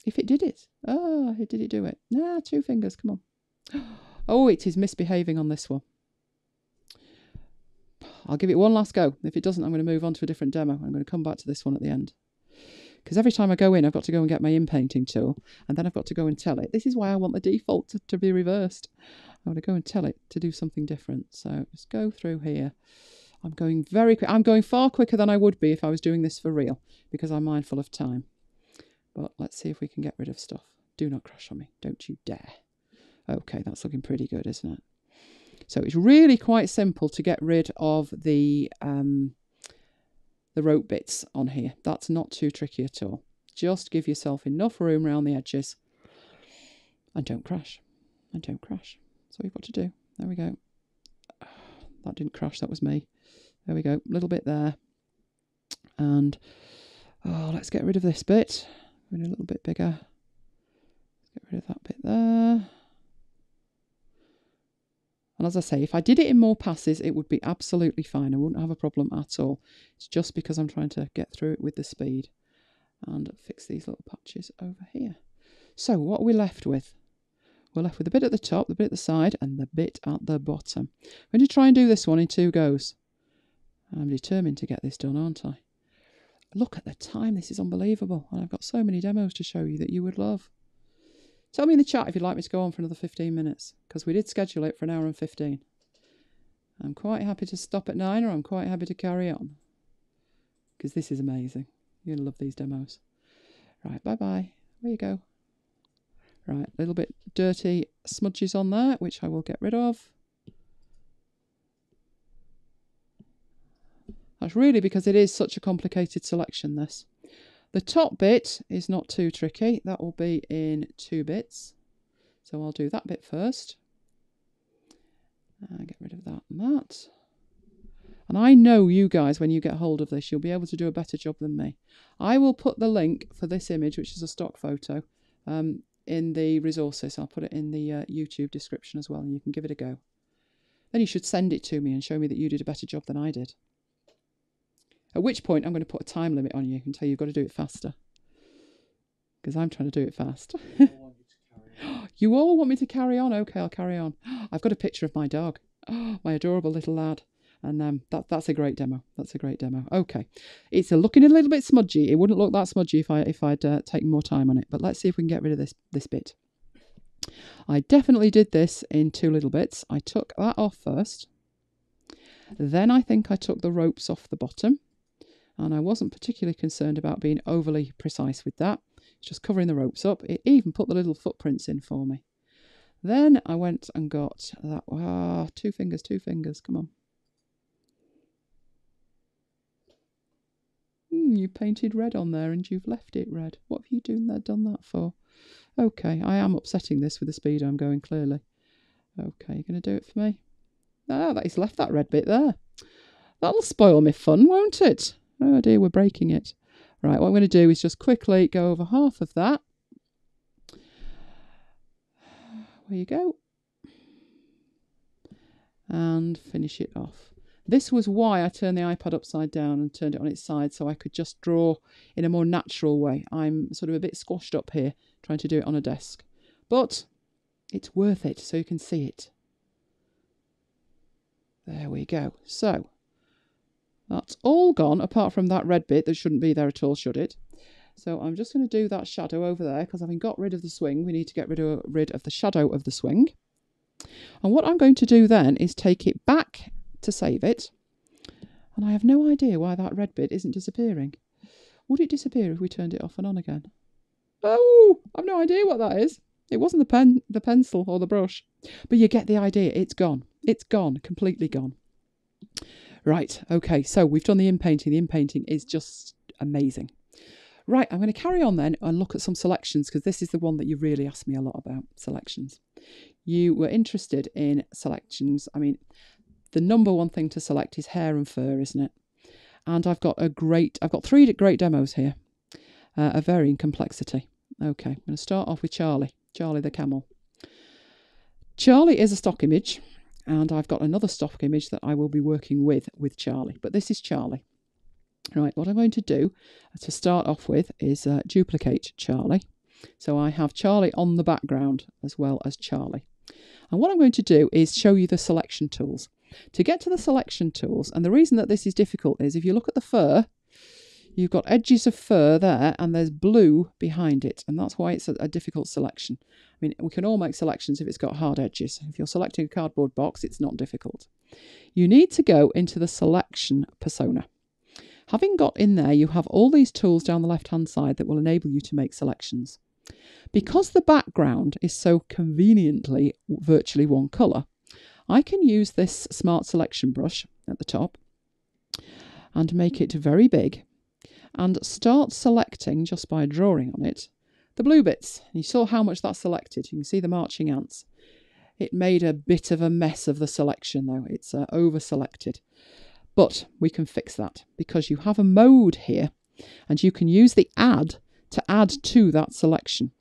If it did it. Oh, did it do it? Nah, two fingers, come on. Oh, it is misbehaving on this one. I'll give it one last go. If it doesn't, I'm going to move on to a different demo. I'm going to come back to this one at the end. Because every time I go in, I've got to go and get my inpainting tool. And then I've got to go and tell it. This is why I want the default to, to be reversed. I want to go and tell it to do something different. So just go through here. I'm going very quick. I'm going far quicker than I would be if I was doing this for real. Because I'm mindful of time. But let's see if we can get rid of stuff. Do not crash on me. Don't you dare. Okay, that's looking pretty good, isn't it? So it's really quite simple to get rid of the, um, the rope bits on here. That's not too tricky at all. Just give yourself enough room around the edges and don't crash. And don't crash. That's all you've got to do. There we go. That didn't crash, that was me. There we go, a little bit there. And oh, let's get rid of this bit. A little bit bigger. Get rid of that bit there. And as I say, if I did it in more passes, it would be absolutely fine. I wouldn't have a problem at all. It's just because I'm trying to get through it with the speed and fix these little patches over here. So what are we left with? We're left with the bit at the top, the bit at the side, and the bit at the bottom. I'm going to try and do this one in two goes. I'm determined to get this done, aren't I? Look at the time. This is unbelievable. And I've got so many demos to show you that you would love. Tell me in the chat if you'd like me to go on for another fifteen minutes, because we did schedule it for an hour and fifteen. I'm quite happy to stop at nine, or I'm quite happy to carry on, because this is amazing. You're going to love these demos. Right, bye-bye. There you go. Right, a little bit dirty smudges on there, which I will get rid of. That's really because it is such a complicated selection, this. The top bit is not too tricky. That will be in two bits. So I'll do that bit first. And get rid of that and that. And I know you guys, when you get hold of this, you'll be able to do a better job than me. I will put the link for this image, which is a stock photo, um, in the resources. I'll put it in the uh, YouTube description as well, and you can give it a go. Then you should send it to me and show me that you did a better job than I did. At which point I'm going to put a time limit on you and tell you you've got to do it faster, because I'm trying to do it fast. You all want me to carry on. You all want me to carry on? Okay, I'll carry on. I've got a picture of my dog, oh, my adorable little lad. And um, that, that's a great demo. That's a great demo. Okay. It's a looking a little bit smudgy. It wouldn't look that smudgy if, I, if I'd uh, taken more time on it. But let's see if we can get rid of this, this bit. I definitely did this in two little bits. I took that off first. Then I think I took the ropes off the bottom. And I wasn't particularly concerned about being overly precise with that. It's just covering the ropes up. It even put the little footprints in for me. Then I went and got that. Ah, two fingers, two fingers. Come on. Mm, you painted red on there and you've left it red. What have you done that, done that for? Okay, I am upsetting this with the speed I'm going, clearly. Okay, you're going to do it for me? Ah, that is left that red bit there. That'll spoil my fun, won't it? Oh dear, we're breaking it. Right, what I'm going to do is just quickly go over half of that. There you go. And finish it off. This was why I turned the iPad upside down and turned it on its side, so I could just draw in a more natural way. I'm sort of a bit squashed up here trying to do it on a desk. But it's worth it, so you can see it. There we go. So that's all gone, apart from that red bit that shouldn't be there at all, should it? So I'm just going to do that shadow over there, because having got rid of the swing, we need to get rid of, rid of the shadow of the swing. And what I'm going to do then is take it back to save it. And I have no idea why that red bit isn't disappearing. Would it disappear if we turned it off and on again? Oh, I've no idea what that is. It wasn't the pen, the pencil or the brush. But you get the idea. It's gone. It's gone, completely gone. Right, okay, so we've done the inpainting. The inpainting is just amazing. Right, I'm going to carry on then and look at some selections, because this is the one that you really asked me a lot about, selections. You were interested in selections. I mean, the number one thing to select is hair and fur, isn't it? And I've got a great, I've got three great demos here uh, of varying complexity. Okay, I'm going to start off with Charlie, Charlie the camel. Charlie is a stock image. And I've got another stock image that I will be working with, with Charlie. But this is Charlie. Right, what I'm going to do to start off with is uh, duplicate Charlie. So I have Charlie on the background as well as Charlie. And what I'm going to do is show you the selection tools. To get to the selection tools, and the reason that this is difficult is if you look at the fur, you've got edges of fur there and there's blue behind it. And that's why it's a, a difficult selection. I mean, we can all make selections if it's got hard edges. If you're selecting a cardboard box, it's not difficult. You need to go into the selection persona. Having got in there, you have all these tools down the left-hand side that will enable you to make selections. Because the background is so conveniently virtually one colour, I can use this Smart Selection brush at the top and make it very big and start selecting, just by drawing on it, the blue bits. You saw how much that selected. You can see the marching ants. It made a bit of a mess of the selection though. It's uh, over-selected. But we can fix that because you have a mode here and you can use the add to add to that selection.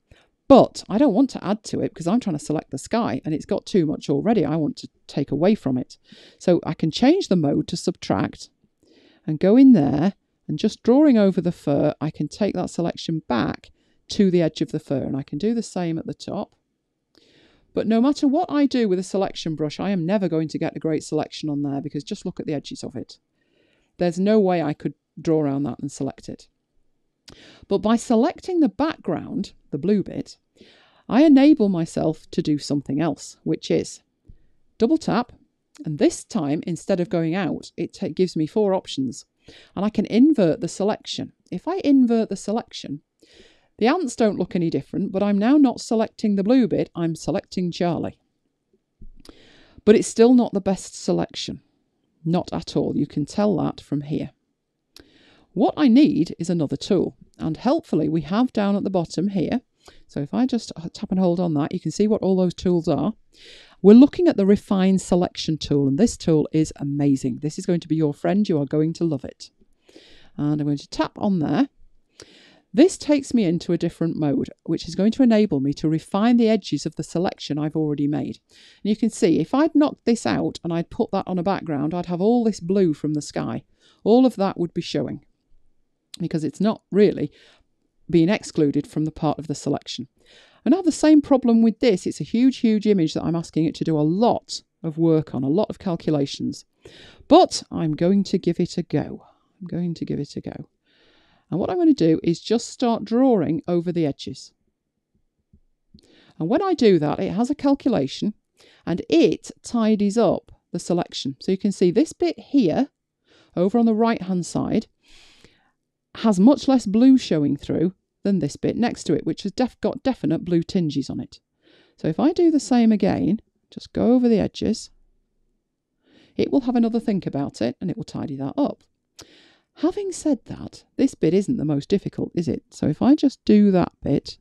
But I don't want to add to it because I'm trying to select the sky and it's got too much already. I want to take away from it. So I can change the mode to subtract and go in there and just drawing over the fur, I can take that selection back to the edge of the fur and I can do the same at the top. But no matter what I do with a selection brush, I am never going to get a great selection on there because just look at the edges of it. There's no way I could draw around that and select it. But by selecting the background, the blue bit, I enable myself to do something else, which is double tap. And this time, instead of going out, it gives me four options. And I can invert the selection. If I invert the selection, the ants don't look any different, but I'm now not selecting the blue bit, I'm selecting Charlie. But it's still not the best selection. Not at all. You can tell that from here. What I need is another tool. And helpfully, we have down at the bottom here. So if I just tap and hold on that, you can see what all those tools are. We're looking at the Refine Selection tool. And this tool is amazing. This is going to be your friend. You are going to love it. And I'm going to tap on there. This takes me into a different mode, which is going to enable me to refine the edges of the selection I've already made. And you can see if I'd knocked this out and I'd put that on a background, I'd have all this blue from the sky. All of that would be showing because it's not really being excluded from the part of the selection. And I have the same problem with this. It's a huge, huge image that I'm asking it to do a lot of work on, a lot of calculations. But I'm going to give it a go. I'm going to give it a go. And what I'm going to do is just start drawing over the edges. And when I do that, it has a calculation and it tidies up the selection. So you can see this bit here over on the right hand side has much less blue showing through than this bit next to it, which has def- got definite blue tinges on it. So if I do the same again, just go over the edges, it will have another think about it and it will tidy that up. Having said that, this bit isn't the most difficult, is it? So if I just do that bit,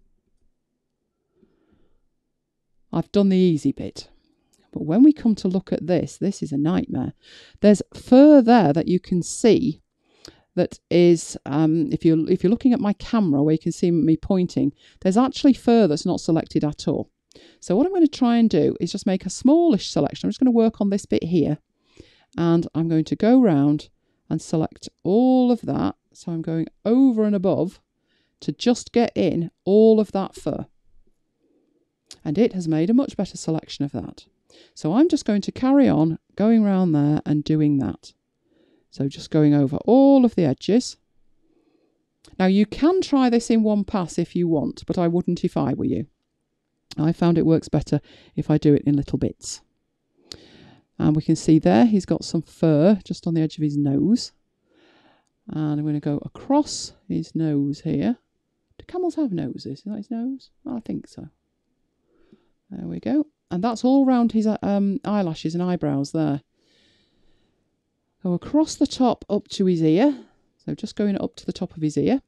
I've done the easy bit. But when we come to look at this, this is a nightmare. There's fur there that you can see that is, um, if you're, if you're looking at my camera where you can see me pointing, there's actually fur that's not selected at all. So what I'm going to try and do is just make a smallish selection. I'm just going to work on this bit here and I'm going to go round and select all of that. So I'm going over and above to just get in all of that fur. And it has made a much better selection of that. So I'm just going to carry on going round there and doing that. So just going over all of the edges. Now you can try this in one pass if you want, but I wouldn't if I were you. I found it works better if I do it in little bits. And we can see there he's got some fur just on the edge of his nose. And I'm going to go across his nose here. Do camels have noses? Is that his nose? I think so. There we go. And that's all around his um, eyelashes and eyebrows there. Go across the top up to his ear. So just going up to the top of his ear.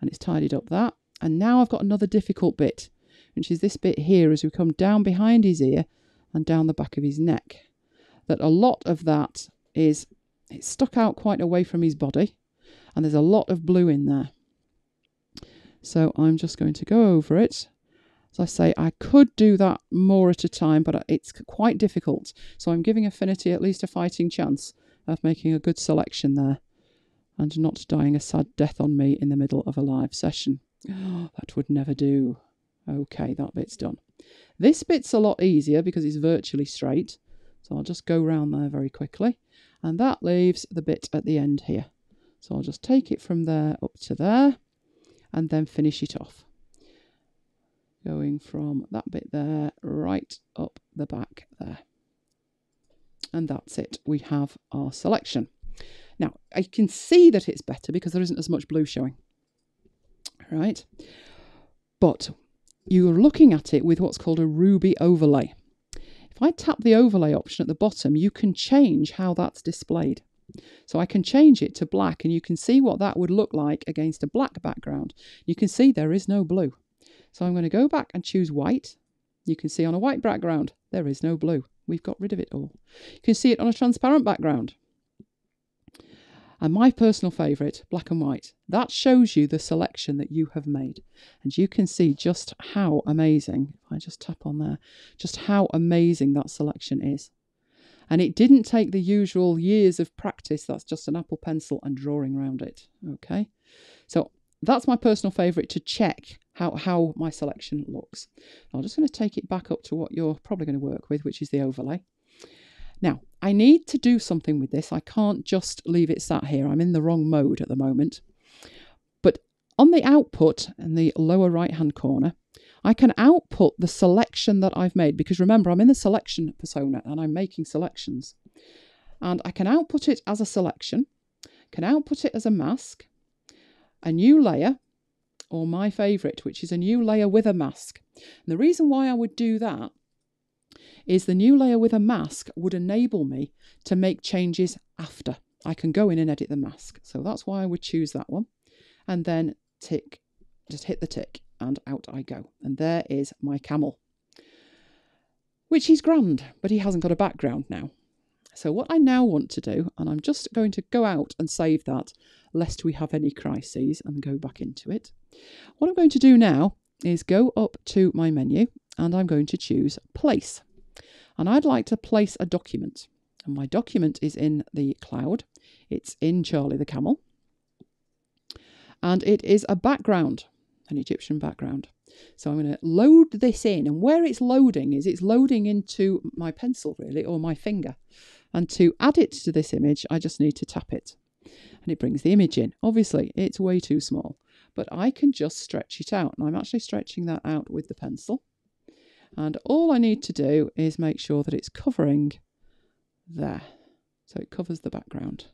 And it's tidied up that. And now I've got another difficult bit, which is this bit here as we come down behind his ear and down the back of his neck. That a lot of that is, it's stuck out quite away from his body and there's a lot of blue in there. So I'm just going to go over it. As I say, I could do that more at a time, but it's quite difficult. So I'm giving Affinity at least a fighting chance of making a good selection there and not dying a sad death on me in the middle of a live session. Oh, that would never do. Okay, that bit's done. This bit's a lot easier because it's virtually straight. So I'll just go round there very quickly. And that leaves the bit at the end here. So I'll just take it from there up to there and then finish it off. Going from that bit there right up the back there. And that's it. We have our selection. Now, I can see that it's better because there isn't as much blue showing. Right? But you're looking at it with what's called a ruby overlay. If I tap the overlay option at the bottom, you can change how that's displayed. So I can change it to black, and you can see what that would look like against a black background. You can see there is no blue. So I'm going to go back and choose white. You can see on a white background, there is no blue. We've got rid of it all. You can see it on a transparent background. And my personal favourite, black and white. That shows you the selection that you have made. And you can see just how amazing, if I just tap on there, just how amazing that selection is. And it didn't take the usual years of practice. That's just an Apple Pencil and drawing around it. Okay, so that's my personal favourite to check how, how my selection looks. I'm just going to take it back up to what you're probably going to work with, which is the overlay. Now, I need to do something with this. I can't just leave it sat here. I'm in the wrong mode at the moment. But on the output in the lower right-hand corner, I can output the selection that I've made, because remember, I'm in the selection persona and I'm making selections. And I can output it as a selection, can output it as a mask, a new layer, or my favourite, which is a new layer with a mask. And the reason why I would do that is the new layer with a mask would enable me to make changes after. I can go in and edit the mask. So that's why I would choose that one. And then tick, just hit the tick and out I go. And there is my camel, which is grand, but he hasn't got a background now. So what I now want to do, and I'm just going to go out and save that, lest we have any crises, and go back into it. What I'm going to do now is go up to my menu and I'm going to choose place. And I'd like to place a document. And my document is in the cloud. It's in Charlie the Camel. And it is a background, an Egyptian background. So I'm going to load this in. And where it's loading is it's loading into my pencil, really, or my finger. And to add it to this image, I just need to tap it. And it brings the image in. Obviously, it's way too small. But I can just stretch it out. And I'm actually stretching that out with the pencil. And all I need to do is make sure that it's covering there. So it covers the background.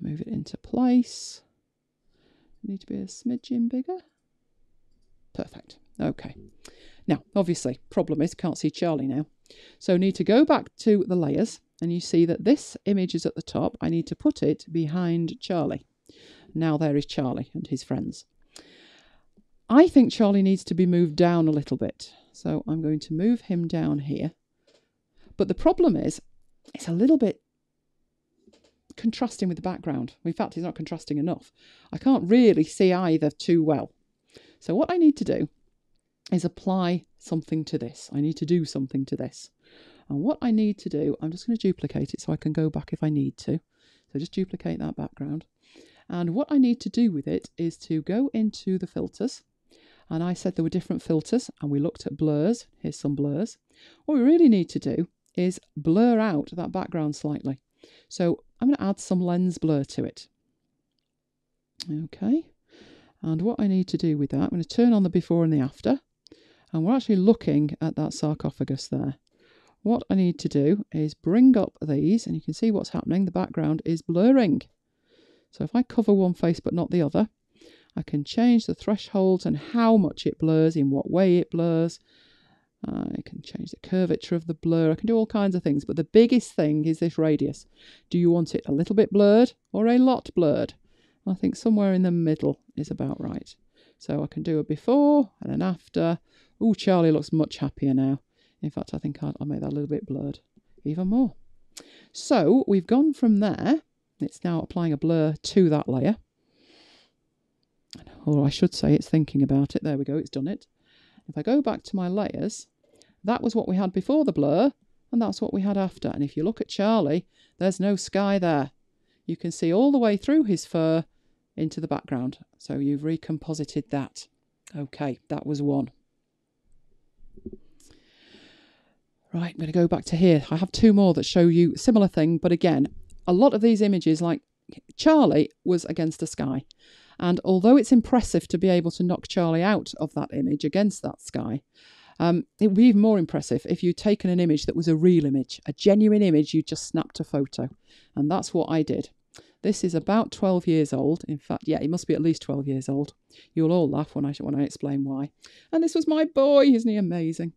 Move it into place. Need to be a smidgen bigger. Perfect. Okay. Now, obviously, problem is can't see Charlie now. So need to go back to the layers. And you see that this image is at the top. I need to put it behind Charlie. Now there is Charlie and his friends. I think Charlie needs to be moved down a little bit. So I'm going to move him down here. But the problem is, it's a little bit contrasting with the background. In fact, it's not contrasting enough. I can't really see either too well. So what I need to do is apply something to this. I need to do something to this. And what I need to do, I'm just going to duplicate it so I can go back if I need to. So just duplicate that background. And what I need to do with it is to go into the filters. And I said there were different filters and we looked at blurs. Here's some blurs. What we really need to do is blur out that background slightly. So I'm going to add some lens blur to it. Okay. And what I need to do with that, I'm going to turn on the before and the after. And we're actually looking at that sarcophagus there. What I need to do is bring up these and you can see what's happening. The background is blurring. So if I cover one face but not the other, I can change the thresholds and how much it blurs, in what way it blurs. I can change the curvature of the blur. I can do all kinds of things, but the biggest thing is this radius. Do you want it a little bit blurred or a lot blurred? I think somewhere in the middle is about right. So I can do a before and an after. Ooh, Charlie looks much happier now. In fact, I think I'll, I'll make that a little bit blurred, even more. So we've gone from there. It's now applying a blur to that layer. Or I should say it's thinking about it. There we go, it's done it. If I go back to my layers, that was what we had before the blur, and that's what we had after. And if you look at Charlie, there's no sky there. You can see all the way through his fur into the background. So you've recomposited that. Okay, that was one. Right, I'm going to go back to here. I have two more that show you a similar thing, but again, a lot of these images, like Charlie, was against a sky. And although it's impressive to be able to knock Charlie out of that image against that sky, um, it would be even more impressive if you'd taken an image that was a real image, a genuine image, you just snapped a photo. And that's what I did. This is about twelve years old. In fact, yeah, it must be at least twelve years old. You'll all laugh when I, when I explain why. And this was my boy. Isn't he amazing?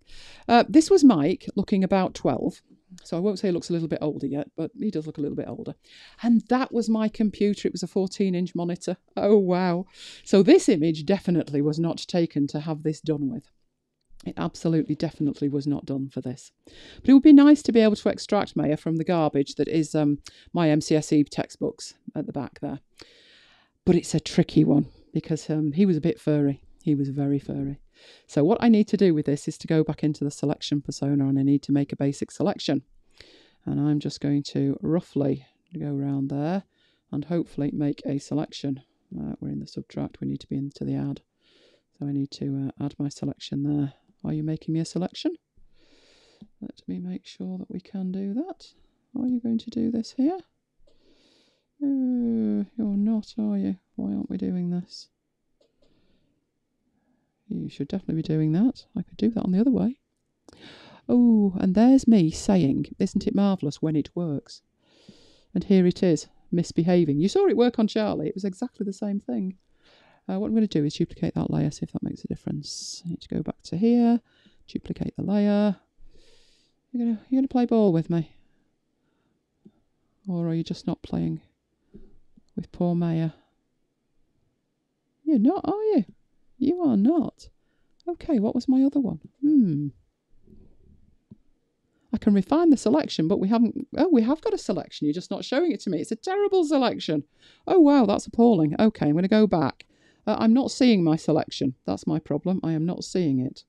Uh, this was Mike looking about twelve. So I won't say he looks a little bit older yet, but he does look a little bit older. And that was my computer. It was a fourteen inch monitor. Oh, wow. So this image definitely was not taken to have this done with. It absolutely definitely was not done for this. But it would be nice to be able to extract Maya from the garbage that is um, my M C S E textbooks at the back there. But it's a tricky one because um, he was a bit furry. He was very furry. So what I need to do with this is to go back into the selection persona and I need to make a basic selection. And I'm just going to roughly go around there and hopefully make a selection. Uh, we're in the subtract. We need to be into the add. So I need to uh, add my selection there. Are you making me a selection? Let me make sure that we can do that. Are you going to do this here? Oh, you're not, are you? Why aren't we doing this? You should definitely be doing that. I could do that on the other way. Oh, and there's me saying, isn't it marvellous when it works? And here it is, misbehaving. You saw it work on Charlie. It was exactly the same thing. Uh, what I'm going to do is duplicate that layer, see if that makes a difference. I need to go back to here, duplicate the layer. You're going to, you're going to play ball with me? Or are you just not playing with poor Maya? You're not, are you? You are not. Okay, what was my other one? Hmm. I can refine the selection, but we haven't... Oh, we have got a selection. You're just not showing it to me. It's a terrible selection. Oh, wow, that's appalling. Okay, I'm going to go back. Uh, I'm not seeing my selection. That's my problem. I am not seeing it.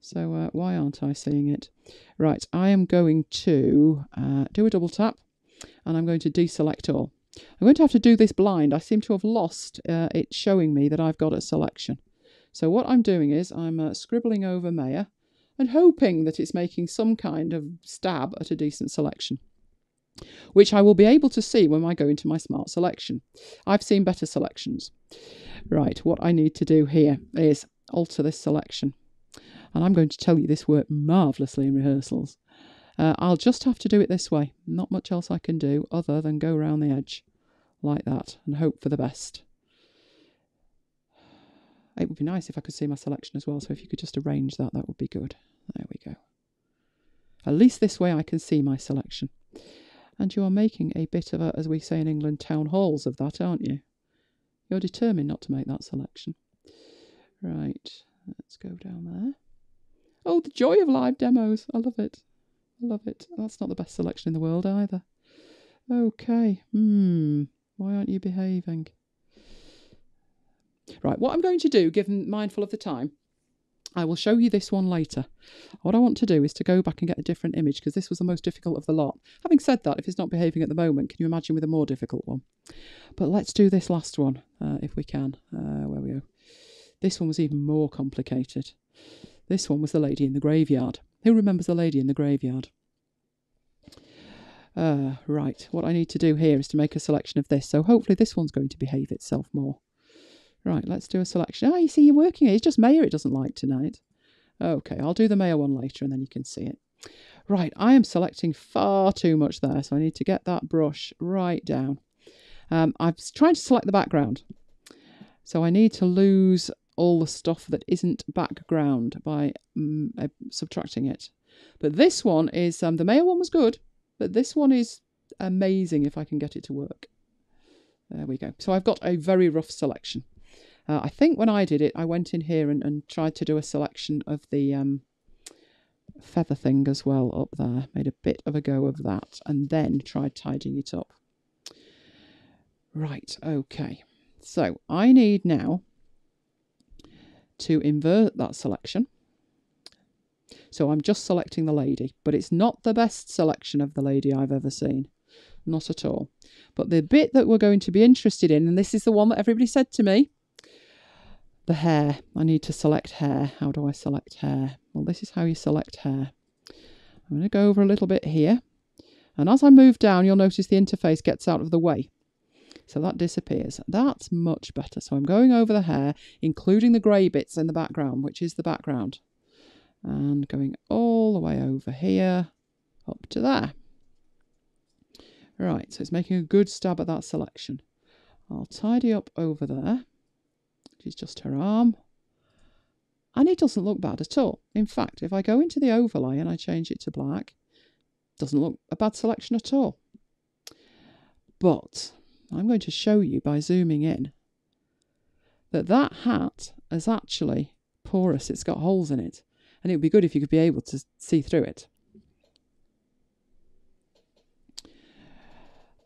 So uh, why aren't I seeing it? Right, I am going to uh, do a double tap and I'm going to deselect all. I'm going to have to do this blind. I seem to have lost uh, it showing me that I've got a selection. So what I'm doing is I'm uh, scribbling over Maya and hoping that it's making some kind of stab at a decent selection, which I will be able to see when I go into my smart selection. I've seen better selections. Right, what I need to do here is alter this selection. And I'm going to tell you this worked marvellously in rehearsals. Uh, I'll just have to do it this way. Not much else I can do other than go around the edge like that and hope for the best. It would be nice if I could see my selection as well. So if you could just arrange that, that would be good. There we go. At least this way I can see my selection. And you are making a bit of a, as we say in England, town halls of that, aren't you? You're determined not to make that selection. Right, let's go down there. Oh, the joy of live demos. I love it. I love it. That's not the best selection in the world either. Okay. Hmm. Why aren't you behaving? Right, what I'm going to do, given mindful of the time, I will show you this one later. What I want to do is to go back and get a different image because this was the most difficult of the lot. Having said that, if it's not behaving at the moment, can you imagine with a more difficult one? But let's do this last one, uh, if we can. Uh, where we go? This one was even more complicated. This one was the lady in the graveyard. Who remembers the lady in the graveyard? Uh, right, what I need to do here is to make a selection of this. So hopefully this one's going to behave itself more. Right, let's do a selection. Ah, oh, you see, you're working it. It's just Maya it doesn't like tonight. Okay, I'll do the Maya one later and then you can see it. Right, I am selecting far too much there, so I need to get that brush right down. Um, I'm trying to select the background. So I need to lose all the stuff that isn't background by um, uh, subtracting it. But this one is, um, the Maya one was good, but this one is amazing if I can get it to work. There we go. So I've got a very rough selection. Uh, I think when I did it, I went in here and, and tried to do a selection of the um, feather thing as well up there. Made a bit of a go of that and then tried tidying it up. Right, okay. So I need now to invert that selection. So I'm just selecting the lady, but it's not the best selection of the lady I've ever seen. Not at all. But the bit that we're going to be interested in, and this is the one that everybody said to me, the hair. I need to select hair. How do I select hair? Well, this is how you select hair. I'm going to go over a little bit here. And as I move down, you'll notice the interface gets out of the way. So that disappears. That's much better. So I'm going over the hair, including the grey bits in the background, which is the background. And going all the way over here, up to there. Right, so it's making a good stab at that selection. I'll tidy up over there. She's just her arm. And it doesn't look bad at all. In fact, if I go into the overlay and I change it to black, it doesn't look a bad selection at all. But I'm going to show you by zooming in that that hat is actually porous. It's got holes in it. And it would be good if you could be able to see through it.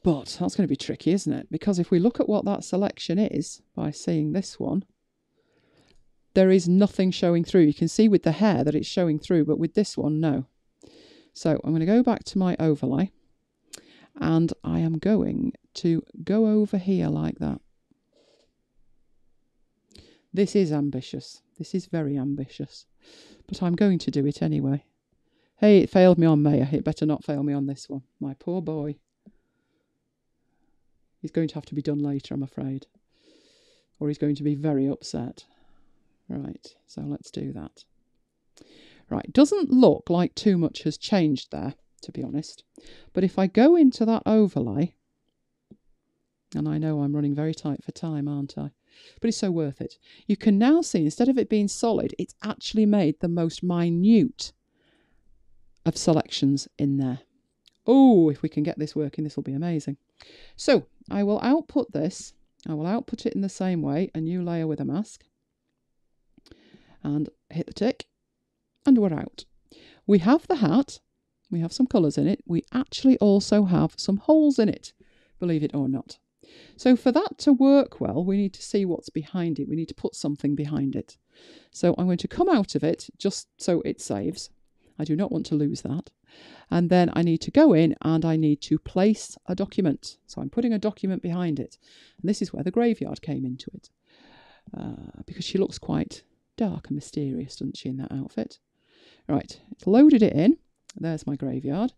But that's going to be tricky, isn't it? Because if we look at what that selection is by seeing this one, there is nothing showing through. You can see with the hair that it's showing through, but with this one, no. So I'm going to go back to my overlay and I am going to go over here like that. This is ambitious. This is very ambitious, but I'm going to do it anyway. Hey, it failed me on Maya. It better not fail me on this one. My poor boy. He's going to have to be done later, I'm afraid, or he's going to be very upset. Right, so let's do that. Right, doesn't look like too much has changed there, to be honest. But if I go into that overlay, and I know I'm running very tight for time, aren't I? But it's so worth it. You can now see, instead of it being solid, it's actually made the most minute of selections in there. Oh, if we can get this working, this will be amazing. So I will output this. I will output it in the same way, a new layer with a mask. And hit the tick, and we're out. We have the hat, we have some colours in it, we actually also have some holes in it, believe it or not. So for that to work well, we need to see what's behind it, we need to put something behind it. So I'm going to come out of it, just so it saves. I do not want to lose that. And then I need to go in and I need to place a document. So I'm putting a document behind it. And this is where the graveyard came into it, uh, because she looks quite dark and mysterious, doesn't she, in that outfit? Right, it's loaded it in. There's my graveyard.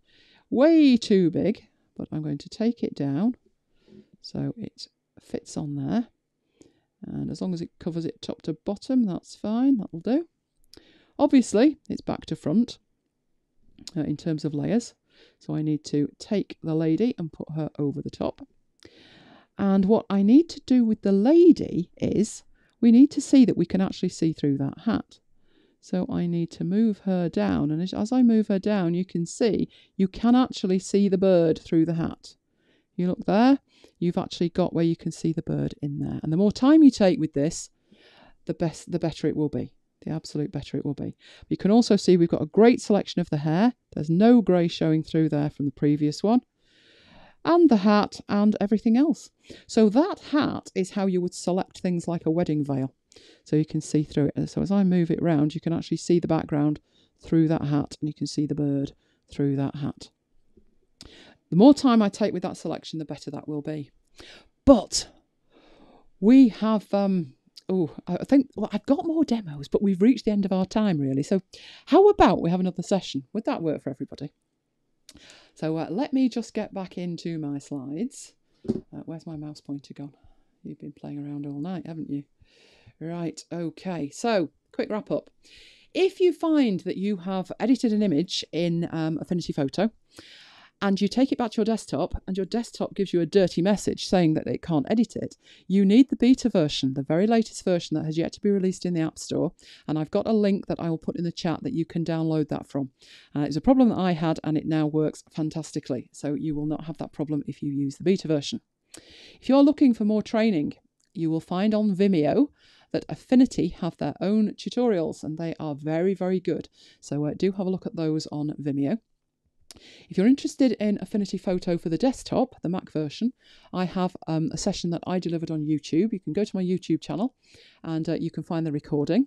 Way too big, but I'm going to take it down so it fits on there. And as long as it covers it top to bottom, that's fine. That'll do. Obviously, it's back to front uh, in terms of layers. So I need to take the lady and put her over the top. And what I need to do with the lady is, we need to see that we can actually see through that hat. So I need to move her down. And as I move her down, you can see, you can actually see the bird through the hat. You look there, you've actually got where you can see the bird in there. And the more time you take with this, the best, the better it will be. The absolute better it will be. You can also see we've got a great selection of the hair. There's no grey showing through there from the previous one. And the hat and everything else. So that hat is how you would select things like a wedding veil. So you can see through it. So as I move it round, you can actually see the background through that hat and you can see the bird through that hat. The more time I take with that selection, the better that will be. But we have, um, oh, I think, well, I've got more demos, but we've reached the end of our time really. So how about we have another session? Would that work for everybody? So uh, let me just get back into my slides. Uh, where's my mouse pointer gone? You've been playing around all night, haven't you? Right, okay, so quick wrap up. If you find that you have edited an image in um, Affinity Photo and you take it back to your desktop and your desktop gives you a dirty message saying that it can't edit it, you need the beta version, the very latest version that has yet to be released in the App Store. And I've got a link that I will put in the chat that you can download that from. Uh, it's a problem that I had and it now works fantastically. So you will not have that problem if you use the beta version. If you're looking for more training, you will find on Vimeo that Affinity have their own tutorials and they are very, very good. So uh, do have a look at those on Vimeo. If you're interested in Affinity Photo for the desktop, the Mac version, I have um, a session that I delivered on YouTube. You can go to my YouTube channel and uh, you can find the recording.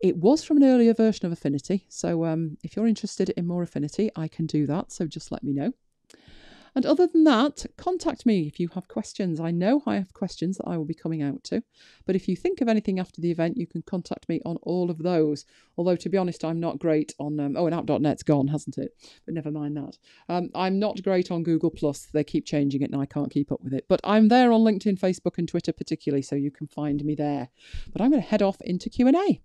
It was from an earlier version of Affinity. So um, if you're interested in more Affinity, I can do that. So just let me know. And other than that, contact me if you have questions. I know I have questions that I will be coming out to. But if you think of anything after the event, you can contact me on all of those. Although, to be honest, I'm not great on... Um, oh, and app dot net's gone, hasn't it? But never mind that. Um, I'm not great on Google plus. They keep changing it and I can't keep up with it. But I'm there on LinkedIn, Facebook and Twitter particularly, so you can find me there. But I'm going to head off into Q and A.